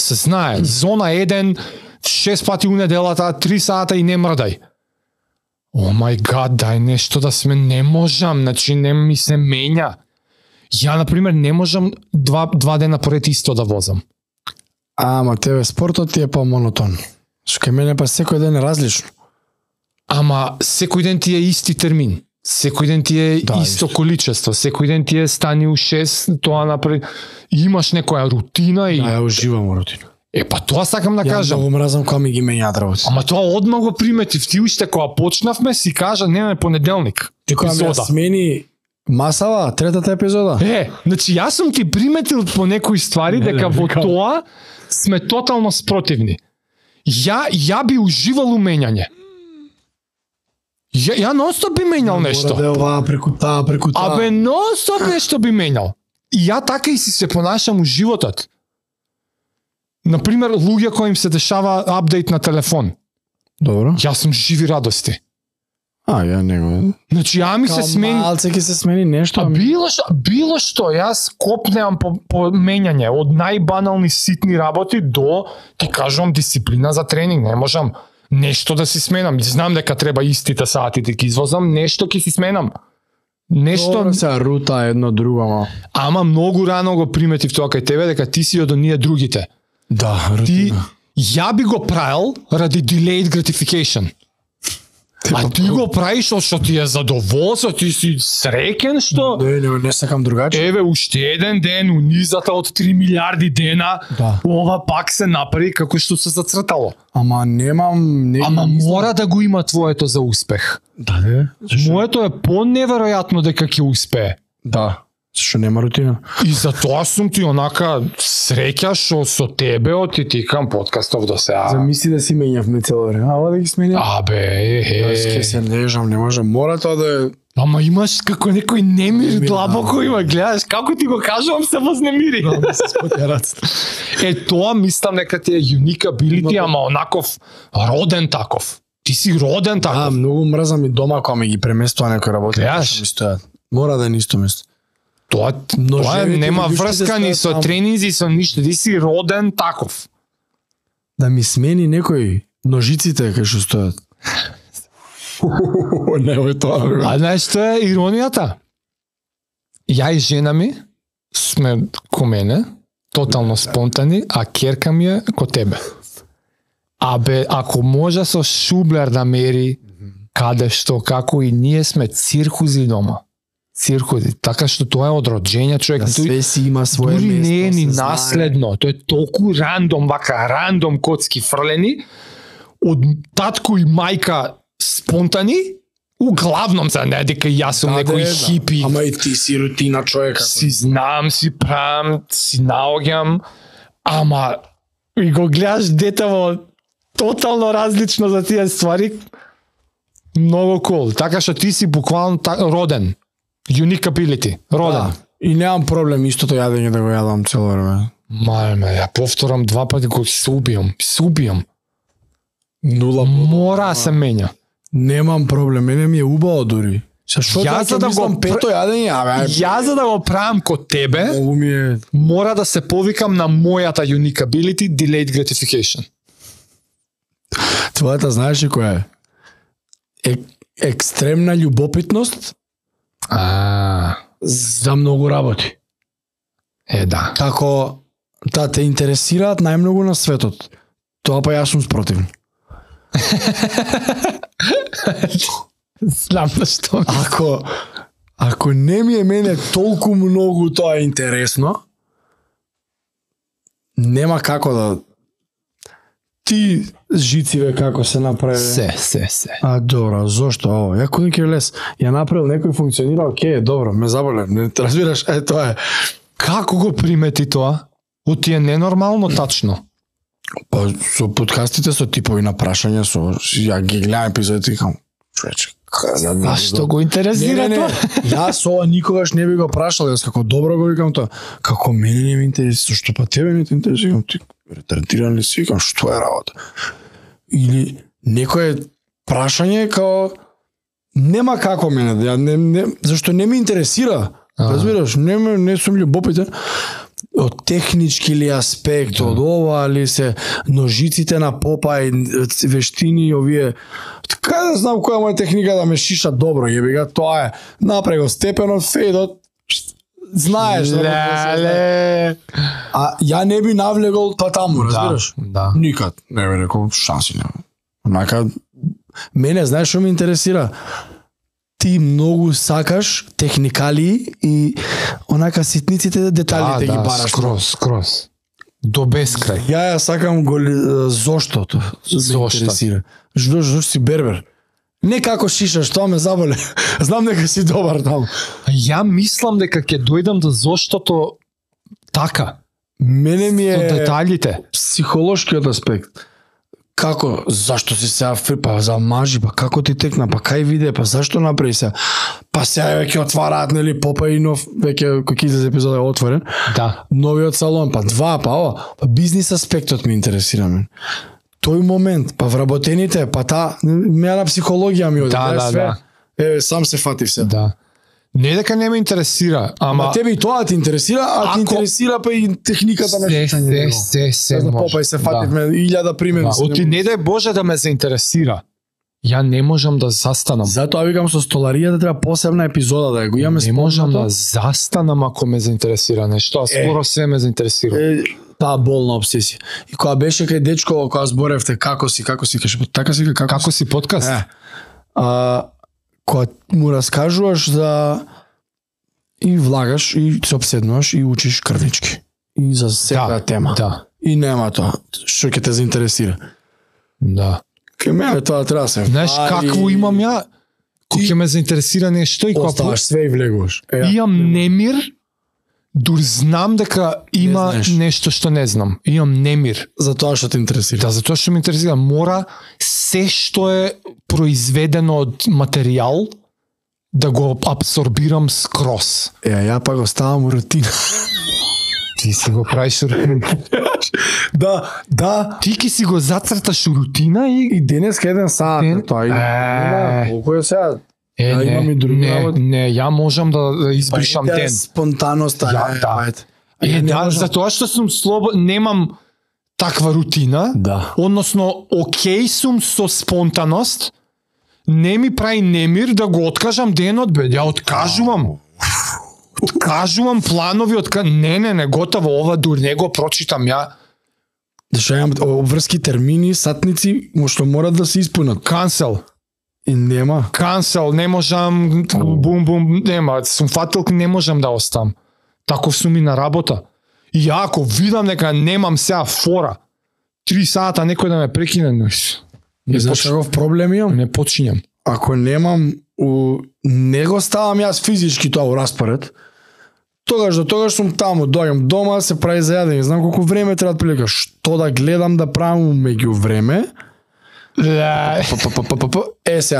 Се знае, зона 1, 6 пати у неделата, 3 сата и не мрдај. О мај гад, дај нешто да сме, не можам, значи не ми се менја. Ја, например, не можам два дена поред исто да возам. Ама тебе спортот ти е по-монотон. Што кај мене па секој ден е различно. Ама секој ден ти е исти термин. Секој ден ти е исто количество, секој ден ти е стани у 6, тоа напред, имаш некоја рутина и... Да, ја уживам рутина. Е, па тоа сакам да кажам. Ја многу мразам кога ми ги менјаат работи. Ама тоа одма го приметив, ти уште кога почнавме си кажа, не понеделник. Ти кога ме смени масава, третата епизода. Е, значи јас сум ти приметил по некои ствари дека во тоа сме тотално спротивни. Ја би уживал у менјање. Ја нонстоп би менјал нешто. Мора да е оваа, преку таа. Абе, нонстоп нешто би менјал. И ја така и си се понашам у животот. Например, луѓе кои им се дешава апдейт на телефон. Добро. Јас сум живи радости. Ја него. Значи, ја ми се смени... Малце ке се смени нешто. А било што, јас копнеам по менјање. Од најбанални ситни работи до, ти кажувам, дисциплина за тренинг. Не можам... Нешто да си сменам. Знам дека треба истите сати да ги извозам, нешто ќе си сменам. Нешто се рута едно друго, ама многу рано го приметив тоа кај тебе дека ти си од оние другите. Да, рутина. Ја би го правил ради delayed gratification. А ти го правиш што ти е задоволство, ти си среќен што не сакам другаче. Еве уште еден ден унизата од 3 милиарди дена. Ова пак се направи како што се зацртало. Ама немам Ама мора да го има твоето за успех. Да, не. Моето е поневеројатно дека ќе успее. Да. Што нема рутина. И затоа сум ти онака среќа што со тебе оти тикам подкастов до сега. Замисли да си менјавме цело време. Ала да ги сменам. Абе, ќе се лежам, не можам. Мора тоа да е. Ама имаш како некој немир длабоко има, гледаш како ти го кажувам се вознемири. Да, се спотераци. Е тоа мислам дека ти е юникабилити, ама онаков роден таков. Ти си роден таков. Да, многу мразам и дома кога ми ги преместува некој работи. Гледаш, мора да е нисто место. Тоа нема врска ни со тренинзи, со ништо, ти си роден таков. Да ми смени некој ножиците кај што стојат. Не е тоа. А знаеш што е иронијата? Ја и жена ми сме ко мене, тотално спонтани, а керка ми е ко тебе. Абе, ако може со шублер да мери каде што, како и ние сме циркузи дома. Циркузи, така што тоа е од роѓење човек, тој си има своје место, не е ни наследно, тоа е толку рандом, вака рандом коцки фрлени од татко и мајка спонтани, углавном за не дека јас сум некој хипи. Ама и ти си рутина човек. Си знам, си прам, си наоѓам, ама и го гледаш детево тотално различно за тие ствари. Многу кол, така што ти си буквално роден. Юникабилити, роден. Да, и немам проблем истото јадење да го јадам цело време. Малме, ја повторам два пати го се убијам. Нула. Мора се менја. Немам проблем, мене ми е убаво дури. Ја за да го пето јадење, ја за да го правам код тебе, мора да се повикам на мојата юникабилити, delayed gratification. Твојата знаеш ли која е? Екстремна љубопитност за многу работи. Е, да. Како да те интересираат најмногу на светот. Тоа па јас сум спротивен. Знам на што. Ако не ми е мене толку многу тоа е интересно, нема како да... Ти жициве како се направи. Се. А добро, зошто ово? Ја куден ке влез, ја направил некој функционира, окей, добро, ме заболем, не разбираш, тоа е. Како го примети тоа? О, ти е ненормално тачно. Па, со подкастите со типови на прашања, со ја ги гледам епизодите и кам, човече, а што го интересира тоа? Јас ова никогаш не би го прашал, јас како добро го викам тоа, како мене не ми интереси, што па тебе не те интереси, ти ретардиран ли си, викам, што е работа? Или некое прашање као нема како мене, зашто не ми интересира, разбираш, не сум љубопитен, од технички ли аспект, од ова ли се ножиците на попа и вештини и овие. Така да знам која моја техника да ме шиша добро, јебега, тоа е напрего степенот федот. Знаеш, леле. А ја не би навлегол па таму, разбираш? Да. Никад не би рекол шанси нема. Онака мене знаеш што ме интересира? Ти многу сакаш техникалии и онака ситниците, деталите ги бараш скрос. До бескрај. Ја сакам го заштото. Зошто? Зошто си бербер? Не како шишаш, тоа ме заболе. Знам дека си добар таму. Ја мислам дека ќе дојдам до заштото така. Мене ми е деталите, психолошкиот аспект. Како, зашто си се африпа, за мажи, па како ти текна, па кај виде, па зашто направи се? Па сега веќе отвараат, нели, попа и нов, веќе кој излез епизода е отворен. Да. Новиот салон, па два, па ова, па бизнис аспектот ме интересира мен. Тој момент, па вработените, па та, меана психологија ми оди, да. Сам се фати се. Да. Не дека не ме интересира, ама тебе и тоа ти интересира, а ти интересира па и техниката на шутање. Се попај се фативме 1000 примери. Оти не дај Боже да ме заинтересира. Ја не можам да застанам. Затоа викам со столаријата треба посебна епизода да го имаме. Не можам да застанам ако ме заинтересира нешто, а скоро се ме заинтересира. Таа болна обсесија. И кога беше кај дечко, кога зборевте како си, каже така си како си подкаст. Кога му раскажуваш за и влагаш и се опседнуваш и учиш крвички и за секоја тема. Да. И нема тоа што ќе те заинтересира. Да. Ке ме тоа трасе. Знаеш какво имам ја? Кога ме заинтересира нешто и кога оставаш све и влегуваш. Имам немир. Дур знам дека има нешто што не знам. Имам немир. За тоа што те интересира. Да, за тоа што ме интересира. Мора се што е произведено од материјал да го абсорбирам скрос. Ја па го ставам рутина. Ти си го правиш рутина. Да. Ти ки си го зацрташ рутина и денес еден саат. Тоа е. Колку е сега? Не, ја можам да избришам ден. Спонтаноста. Да, затоа што сум слободен, немам таква рутина, односно, окей сум со спонтаност, не ми прави немир да го откажам денот, бе, ја откажувам. Откажувам планови, не, готово ова, дур, не го прочитам ја. Дешајам обврски термини, сатници, што морат да се испунат. Cancel. И нема. Cancel, не можам, бум, нема. Сум фатил, не можам да остам. Таков сум и на работа. И ако видам дека немам сега фора, 3 сата некој да ме прекине, не почнав проблем имам. Не починјам. Ако немам, не го ставам јас физички тоа у распоред, тогаш до тогаш сум таму, дојам дома, се прави за јадење, знам колку време треба прилика, што да гледам да правам меѓу време, сега, се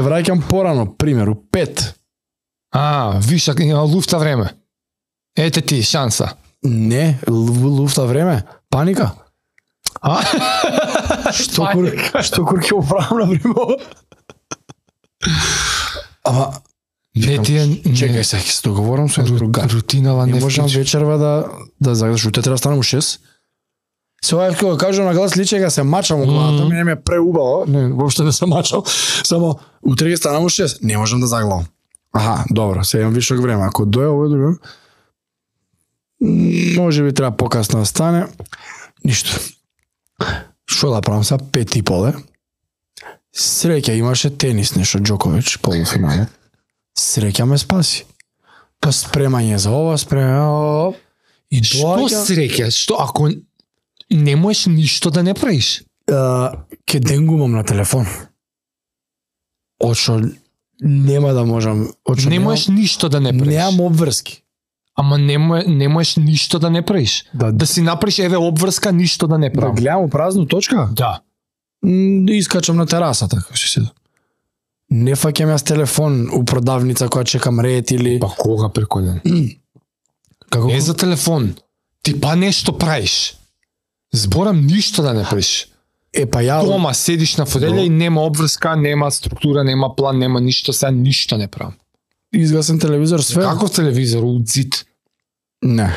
враќам порано, примеру, 5. Виша, луфта време. Ете ти, шанса. Не, луфта време, паника. Што курке управам на време ова? Ама, чекај се, се договорам со друга. Рутинава не можам вечерва да загадаш, уте треба станам у 6. Се ова кога кажам на глас личе, се мачам у главата, мене ме преубало, не, воопшто не се мачал, само утре ќе станам у 6, не можам да заглавам. Добро, сега имам вишок време, ако дојде овој друго, може би треба покасно да стане, ништо. Што да правам са 5:30, среќа имаше тенис нешто, Џокович, полуфинале, среќа ме спаси. Па спремање за ова, спремање, и доаѓа... Што среќа, што ако... Не можеш ништо да не правиш. Ке денгувам на телефон. Очо нема да можам... Не можеш ништо да не правиш. Неам обврски. Ама не можеш ништо да не правиш. Да си направиш еве обврска, ништо да не правиш. Да гледам у празна точка? Да. Искачам на терасата, како си седам. Не фаќам јас телефон у продавница која чекам ред или... Па кога прекоден? Не за телефон. Ти па нешто правиш. Зборам ништо да не правиш. Дома седиш на фотелја и нема обврска, нема структура, нема план, нема ништо, сега ништо не правам. Изгасен телевизор, све. Како телевизор, у зид? Не.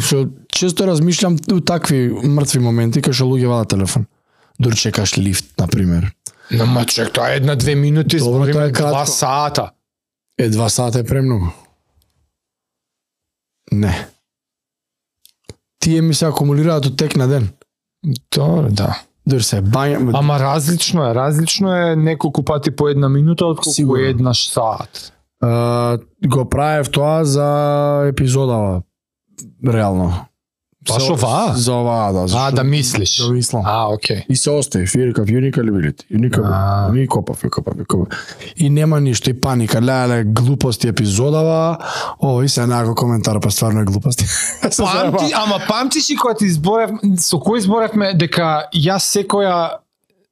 Што често размишлям у такви мртви моменти кај што луѓе вадат телефон. Дури чекаш лифт, на пример. Ама чек, тоа е една-две минути, збориме 2 сата. Е, 2 сата е премногу. Не. Тие ми се акумулираат од тек на ден. Добре, да. Дури се бањам. Ама различно е, неколку пати по една минута отколку еднаш саат. Го правев тоа за епизодава. Реално. Баш оваа? За оваа, да. А, да мислиш? Да мислам. А, окей. И се оставив, и рекав, и копав. И нема ништо, и паника, леле, глупости епизодава, о, и се најако коментар, па стварно е глупости. Ама памтиш и кога ти зборев, со кој зборевме, дека јас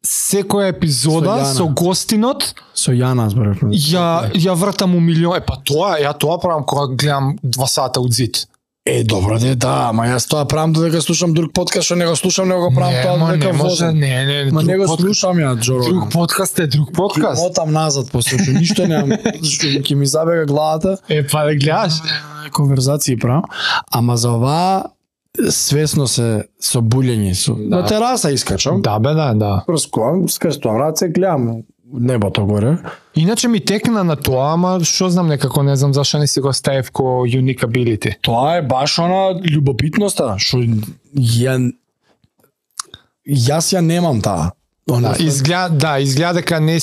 секоја епизода со гостинот со Јана зборевме. Ја вртам у милион, па тоа, ја тоа правам кога гледам 2 сата од зид. Е, добро де, да, ма јас тоа правам додека слушам друг подкаст, што не го слушам, не го правам тоа додека возам. Не, ма не го слушам ја, Джоро. Друг подкаст. Мотам назад, послушам, ништо немам, ќе ми забега главата. Е, па да гледаш. Конверзации правам, ама за оваа свесно се со булење. На тераса искачам. Да, бе, да. Раскувам, скрстувам раце, гледам небото горе. Иначе ми текна на тоа, ама што знам некако, не знам зашто не си го ставив ко unique ability. Тоа е баш она љубопитноста, што јас ја немам таа. Изгледа дека не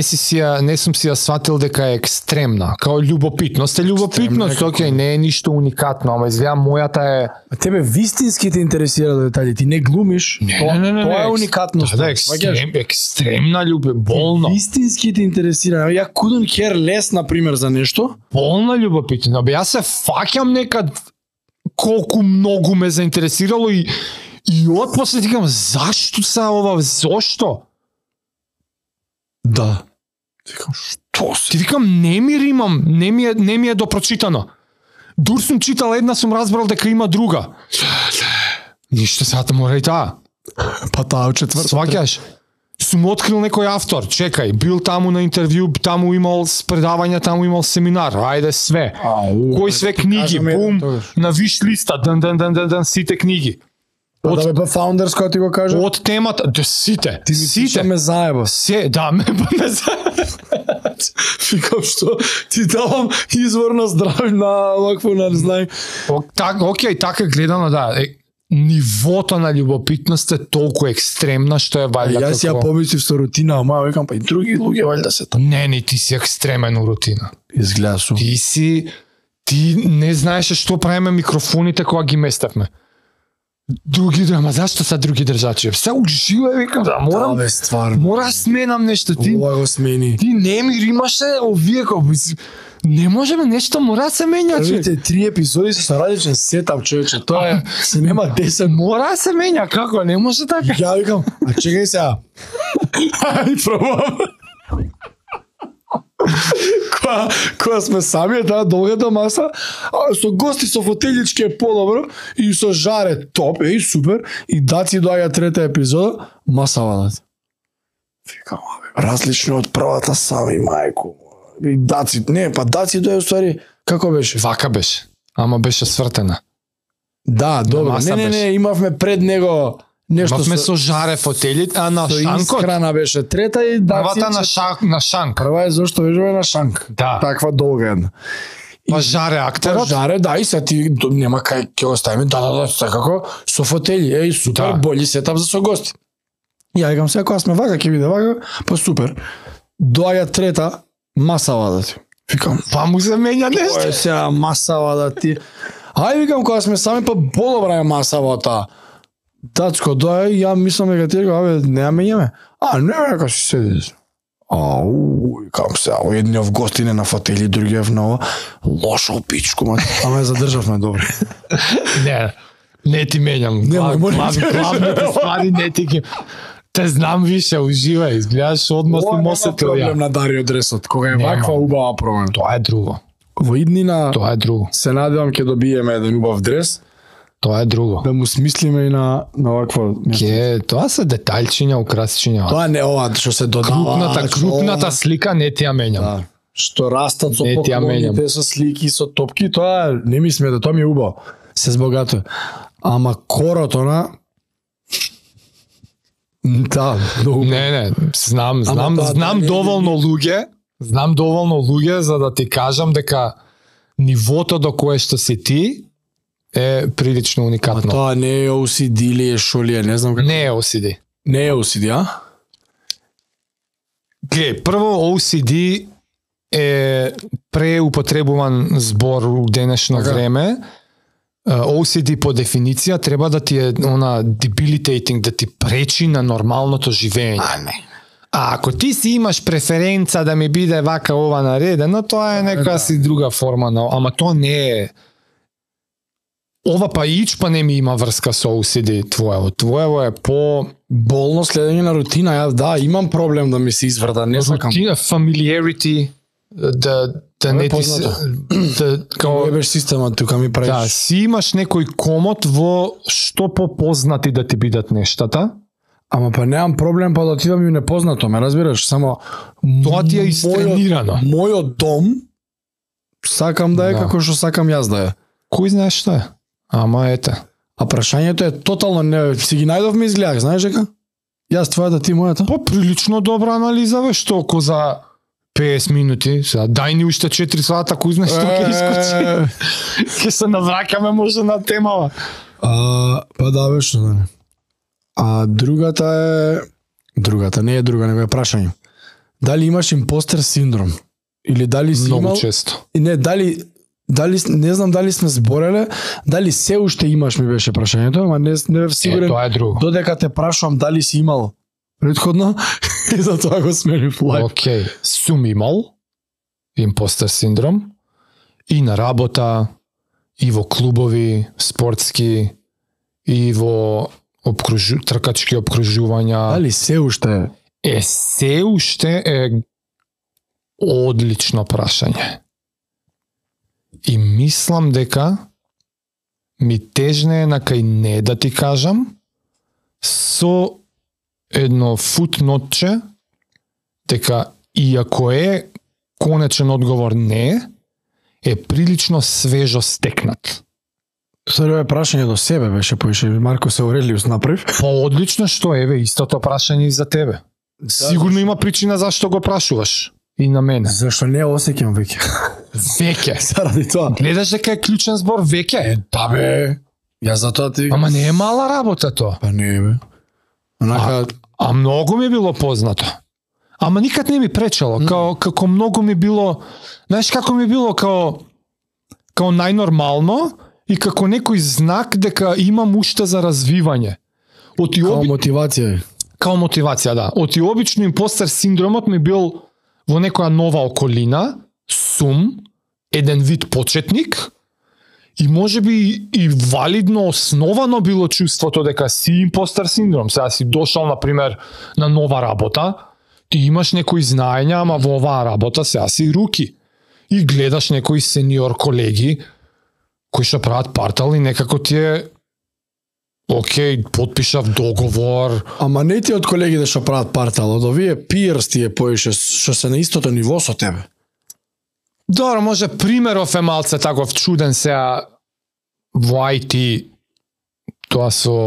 сум си ја сватил дека е екстремна, као љубопитност. Океј, не е ништо уникатно, ама изгледа мојата е... А тебе вистински те интересира детали, ти не глумиш, тоа е уникатност. Да, екстремна љубопитност, болно. Вистински те интересира, ја couldn't care less, например, за нешто. Болно љубопитност, абе јас се фаќам некад колку многу ме заинтересирало и отпосле ти кажам, зашто са ова, зошто? Да. Ти викам, што си? Ти викам, немир имам, не ми е допрочитано. Дур сум читал една, сум разбрал дека има друга. Ништо, сата мора и таа. Па таа четвртата. Сваќаш? Сум открил некој автор, чекај, бил таму на интервју, таму имал предавања, таму имал семинар, ајде све. Кој све книги, бум, на виш листа, дан, сите книги. Од да бе па фаундерс која ти го кажа? Од темата, да сите. Ти сите ме заеба. Се, да, ме заеба. Викам што ти давам извор на здрави на лакво, на не знај. Океј, така гледано, да. Нивото на љубопитност е толку екстремна, што е вајда како... Јас ја помислив со рутина, ама викам, па и други луѓе вајда се тоа. Не, ти си екстремен у рутина. Изгледа сум. Ти не знаеше што правиме микрофоните кога ги местевме. Други држачи, зашто са други држачи? Се ужива, викам, да, мора сменам нешто. Ти немир имаше овијако, не можеме нешто, мора се менја, човек. Вите, 3 епизоди со различен сетап, човече, тоа е, се нема 10. Мора се менја, како, не може така? Ја викам, а чекај сега. Ај, пробам. Која сме самија таа долгата маса, со гости, со фотелички е подобро, и со жаре топ, е и супер, и даци доаѓа трета епизода, маса вадат. Викам, различно од првата сами, мајко. И даци, не, па даци доаѓа уствари, како беше? Вака беше, ама беше свртена. Да, добро, не, имавме пред него... Имавме со жаре фотели, а на шанкот. Со искрана беше трета и даци... Првата на шанк. Прва е зашто вежува на шанк. Да. Таква долга една. Па жаре актерот. Жаре, да, и се ти нема кај ќе го ставиме, да, како со фотели. Еј, супер, боли сетап за со гости. Ја игам се, која сме вака, ќе биде вака, па супер. Доаја трета, маса вадати. Викам, па му се менја нешто. Кој се, маса вадати. Ај, викам, која сме сами, па болобра е маса вадата. Дацко, доја, ја мислам дека ти река, абе, не ја менјаме. А, не, како си седиш. Ау, како се, едниот гостин е на фотели, другиот на ова. Лошо пичко, ама ја задржавме, добро. Не ти менјам. Главните ствари не ти ги... Те знам више, уживај, изгледаш одмасно мосето ја. Ова проблем на Дарио Дресот, кога е ваква убава проблем. Тоа е друго. Во иднина се надевам ќе добиеме еден убав дрес. Тоа е друго. Да му смислиме и на овакво... Тоа се детаљчиња, украсичиња. Тоа не ова, што се додава. Крупната слика не ти ја менјам. што растат со поклоните, со слики, со топки, тоа не ми смета, тоа ми е убаво. Се збогато. Ама корото на... Да, многу... Не, знам доволно луѓе, за да ти кажам дека нивото до кое што си ти е прилично уникатно. А тоа не е OCD или е шолија, не знам како. Не е OCD. Не е OCD, а? Гле, прво OCD е преупотребуван збор у денешно време. OCD по дефиниција треба да ти е она debilitating, да ти пречи на нормалното живење. А ако ти си имаш преференца да ми биде вака ова наредено, тоа е некоја си друга форма на, ама тоа не е. Ова па ич па не ми има врска со OCD твоево. Твоево е по болно следење на рутина. Јас да, имам проблем да ми се изврда, не сакам. Рутина, familiarity, да не ти се... Како ебеш системот, тука ми правиш... Да, си имаш некој комот во што попознати да ти бидат нештата. Ама па немам проблем па да отидам и непознато, ме разбираш? Само... Тоа ти е истренирано. Мојот дом сакам да е како што сакам јас да е. Кој знае што е? Ама ете. А прашањето е тотално не... Си ги најдов ми изгледах, знаеш дека? Јас твојата, ти мојата. Па прилично добра анализа, ве, што ако за 50 минути, сега дај ни уште 4 сата, кој знаеш што ќе искочи. Ке се навраќаме може на темава. Па да, ве, што да не. А другата е... Другата, не е друга, него е прашање. Дали имаш импостер синдром? Или дали си имал... Много често. Не, дали не знам дали сме збореле, дали се уште имаш ми беше прашањето, ама не бев сигурен. Тоа е друго. Додека те прашувам дали си имал предходно, и затоа го сменив лайф. Океј, сум имал импостер синдром и на работа, и во клубови спортски, и во тркачки обкружувања. Дали се уште е? Се уште е одлично прашање. И мислам дека ми тежне е на кај не да ти кажам со едно футнотче дека иако е конечен одговор не, е прилично свежо стекнат. Сега е прашање до себе беше поише, Марко се Орелиус направи. Па одлично што еве истото прашање и за тебе. Да, сигурно има причина зашто го прашуваш. И на мене. Зашто не осеќам веќе. Веќе. Заради тоа. Гледаш дека е клучен збор веќе? Е, да бе. Јас затоа ти... Ама не е мала работа тоа. Па не е бе. А многу ми било познато. Ама никад не ми пречало. Како многу ми било... Знаеш како ми било како најнормално и како некој знак дека имам уште за развивање. Како мотивација. Како мотивација, да. Оти обично импостер синдромот ми бил... во некоја нова околина, сум, еден вид почетник, и може би и валидно основано било чувството дека си импостер синдром. Сега си дошол, например, на нова работа, ти имаш некои знаења, ама во оваа работа сега си руки. И гледаш некои сениор колеги, кои што прават партал и некако ти е... Океј, потпишав договор. Ама не ти од колегите што прават партал, од овие пирс ти е поише, што се на истото ниво со тебе. Добро, може примеров е малце таков чуден сега во IT, тоа со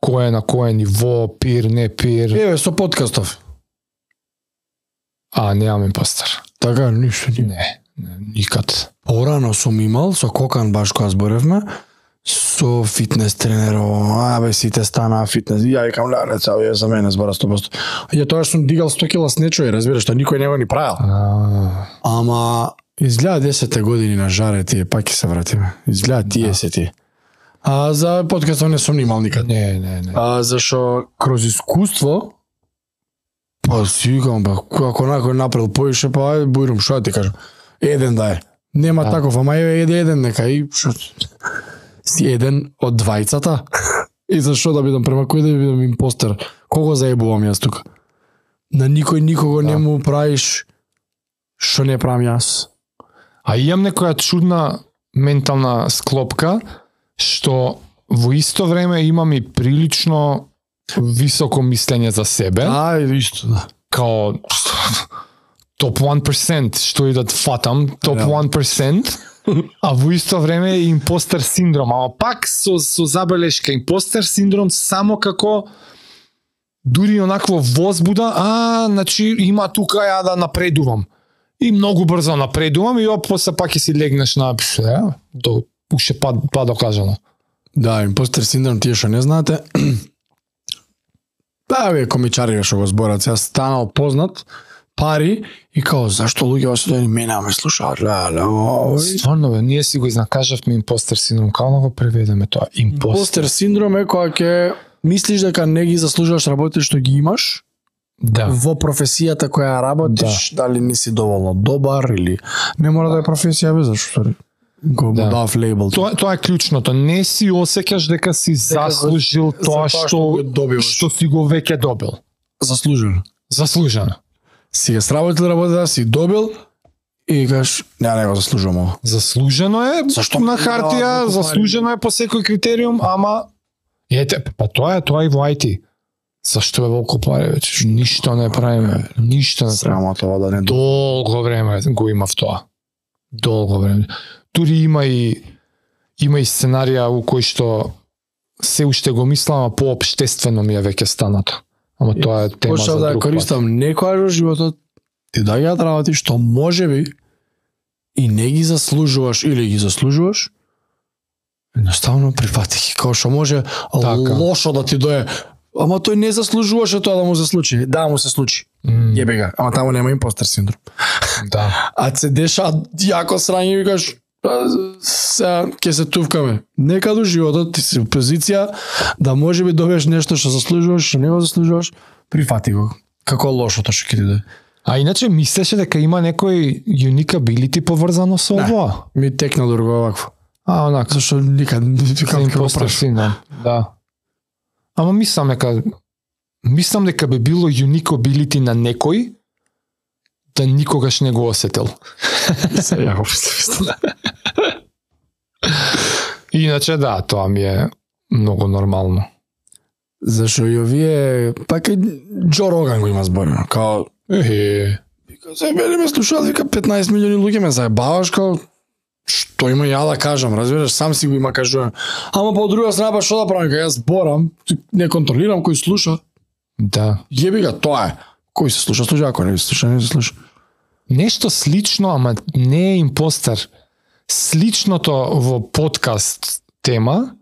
кое на кое ниво, пир, не пир. Еве, со подкастов. А, немам импостер. Така, ништо не. Не, никад. Порано сум имал, со Кокан баш која зборевме, со фитнес тренером, абе сите станаа фитнес, и ја викам, ле, цао, ја за мене збора 100%. Ја тоа што сум дигал 100 кила с нечој, разбираш, што никој не го ни правил. Ама, изгледа 10 години на жаре тие, пак ќе се вратиме. Изгледа тие се тие. А за подкастов не сум нимал никад. Не. А зашо, кроз искуство, па си викам, ако некој направил поише, па ајде, бујрум, шо ти кажам, еден да е. Нема таков, ама еве еден нека и шо... Си еден од двајцата. И зашо да бидам, према кој да бидам импостер? Кого заебувам јас тука? На никого не му правиш што не правам јас. А имам некоја чудна ментална склопка, што во исто време имам и прилично високо мислење за себе. Да, исто. Као... топ 1%, што и да фатам, топ 1%, а во исто време е импостер синдром, ама пак со забелешка, импостер синдром само како дури онакво возбуда, значи има тука ја да напредувам. И многу брзо напредувам и после пак ќе си легнеш на до уште падокажано. Да, импостер синдром, тие што не знаете, да, вие комичарија што го зборат, сега станал познат, пари и као, зашто луѓе ова седени мене ме слушаат, Стварно бе, ние си го изнакажавме импостер синдром, како да го преведеме тоа? Импостер синдром е кога ќе мислиш дека не ги заслужуваш работите што ги имаш, да, во професијата која работиш, да, дали не си доволно добар или не мора да е професија бе, зашто го дав лейбл. Тоа е клучното, не си осеќаш дека си заслужил тоа што си го веќе добил. Заслужено. Си ја сработил работа, си добил и кажеш, не го заслужувам ова. Заслужено е на хартија, заслужено е по секој критериум, ама ете, па тоа и во IT. Зашто е волку пари веќе? Ништо не правиме, ништо не правиме. Долго време го имав тоа. Долго време. Дури има и сценарија у кој што се уште го мислам, а поопштествено ми е веќе станато. Ама тоа е тема за друг пат. Да користам некоја во животот, ти да ги работи што можеби и не ги заслужуваш или ги заслужуваш, едноставно прифати ги како што може, лошо да ти дое. Ама тој не заслужуваше тоа да му се случи. Да, му се случи. Јебе га. Ама таму нема импостер синдром. Да. А се деша јако срањи и викаш, сега ќе се тувкаме. Некаду животот ти си позиција да можеби добиеш нешто што заслужуваш, што не го заслужуваш, прифати го. Како лошото што ќе ти даде. А иначе мислеше дека има некој юникабилити поврзано со овоа? Ми текна друго вакво. Онака. Зашто никад не го прашувам. Да. Ама мислам дека би било юникабилити на некој, да никогаш не го осетел. Се ја го представам. Иначе да, тоа ми е многу нормално. Зашто и овие, пак и Джо Роган го има зборено, као, вика, заебели ме слушаат, вика, 15 милиони луѓе ме заебаваш, као, што има ја да кажам, разбираш, сам си го има кажувам. Ама по друга страна, па што да правам, кај јас зборам, не контролирам кој слуша. Да. Јеби га, тоа е. Кој се слуша, слуша, ако не се слуша, не се слуша. Нешто слично, ама не е импостер. Сличното во подкаст тема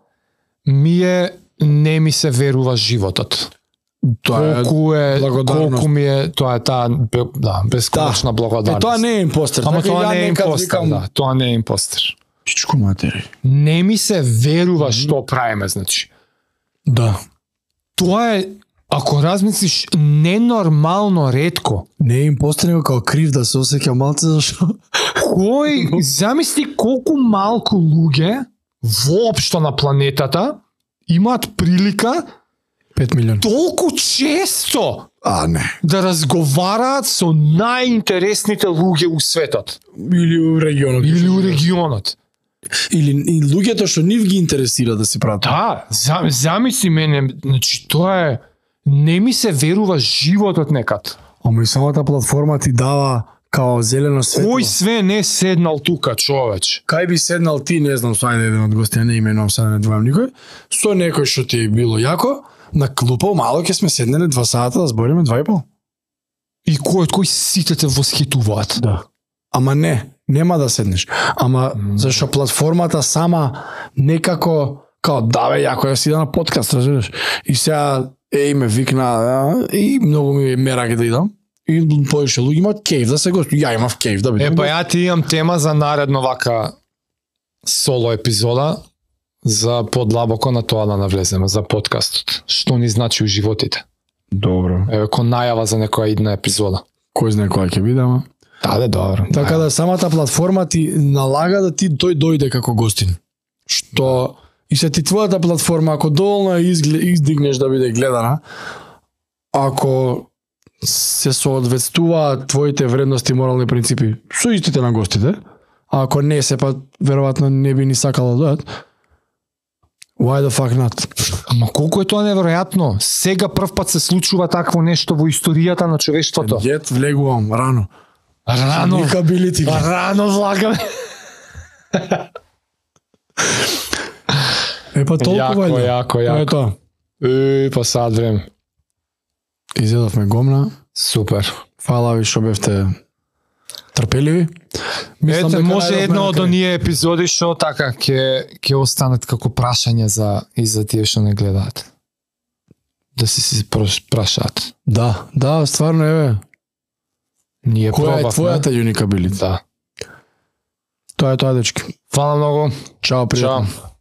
ми е не ми се верува животот. Тоа е колку ми е, тоа е таа бесконечна благодарност. Тоа не е импостер. Ама тоа не е импостер, да. Тоа не е импостер. Пичко матери. Не ми се верува што правиме, значи. Да. Тоа е, ако размислиш, ненормално ретко. Не е импостер, него као крив да се осеќа малце, зашто? Кој, замисли колку малку луѓе воопшто на планетата имаат прилика 5 милион. Толку често да разговараат со најинтересните луѓе у светот. Или у регионот. Или луѓето што нив ги интересира да се прават. Да, замисли мене, значи тоа е, не ми се верува животот некад. Ама и самата платформа ти дава као зелено светло. Кој све не седнал тука, човеч? Кај би седнал ти, не знам, со еден од гостите, не именувам, сега не двојам никој, со некој што ти е било јако, на клупа мало ќе сме седнеле 2 сата да збориме 2,5. И кој сите те восхитуваат. Да. Ама нема да седнеш. Ама зашто платформата сама некако као да бе, јако ја си да на подкаст, разбираш. И сега ме викна и многу ми мерак да идам. И повеќе луѓе имаат кејф да се гостува. Ја имав кејф да бидам. Па ја ти имам тема за наредно вака соло епизода за подлабоко на тоа да навлеземе за подкастот. Што ни значи у животите? Добро. Еве кон најава за некоја идна епизода. Кој знае која ќе биде, ама? Да, добро. Така да самата платформа ти налага да ти тој дојде како гостин. Што и се ти твојата платформа ако доволно издигнеш да биде гледана, ако се соодветствуваат твоите вредности и морални принципи со истите на гостите, а ако не се, па веројатно не би ни сакало да дојат. Why the fuck not? Ама колку е тоа неверојатно? Сега прв пат се случува такво нешто во историјата на човештвото. Јет влегувам рано. Рано влагаме. Епа толкова јако, јако. Па сад време. Изедовме гомна. Супер. Фала ви што бевте трпеливи. Мислам дека може една од оние епизоди што така ќе останат како прашање за и за тие што не гледаат. Да се прашаат. Да, да, стварно е. Ние која е твојата уникабилитет? Да. Тоа е тоа, дечки. Фала многу. Чао, пријатно.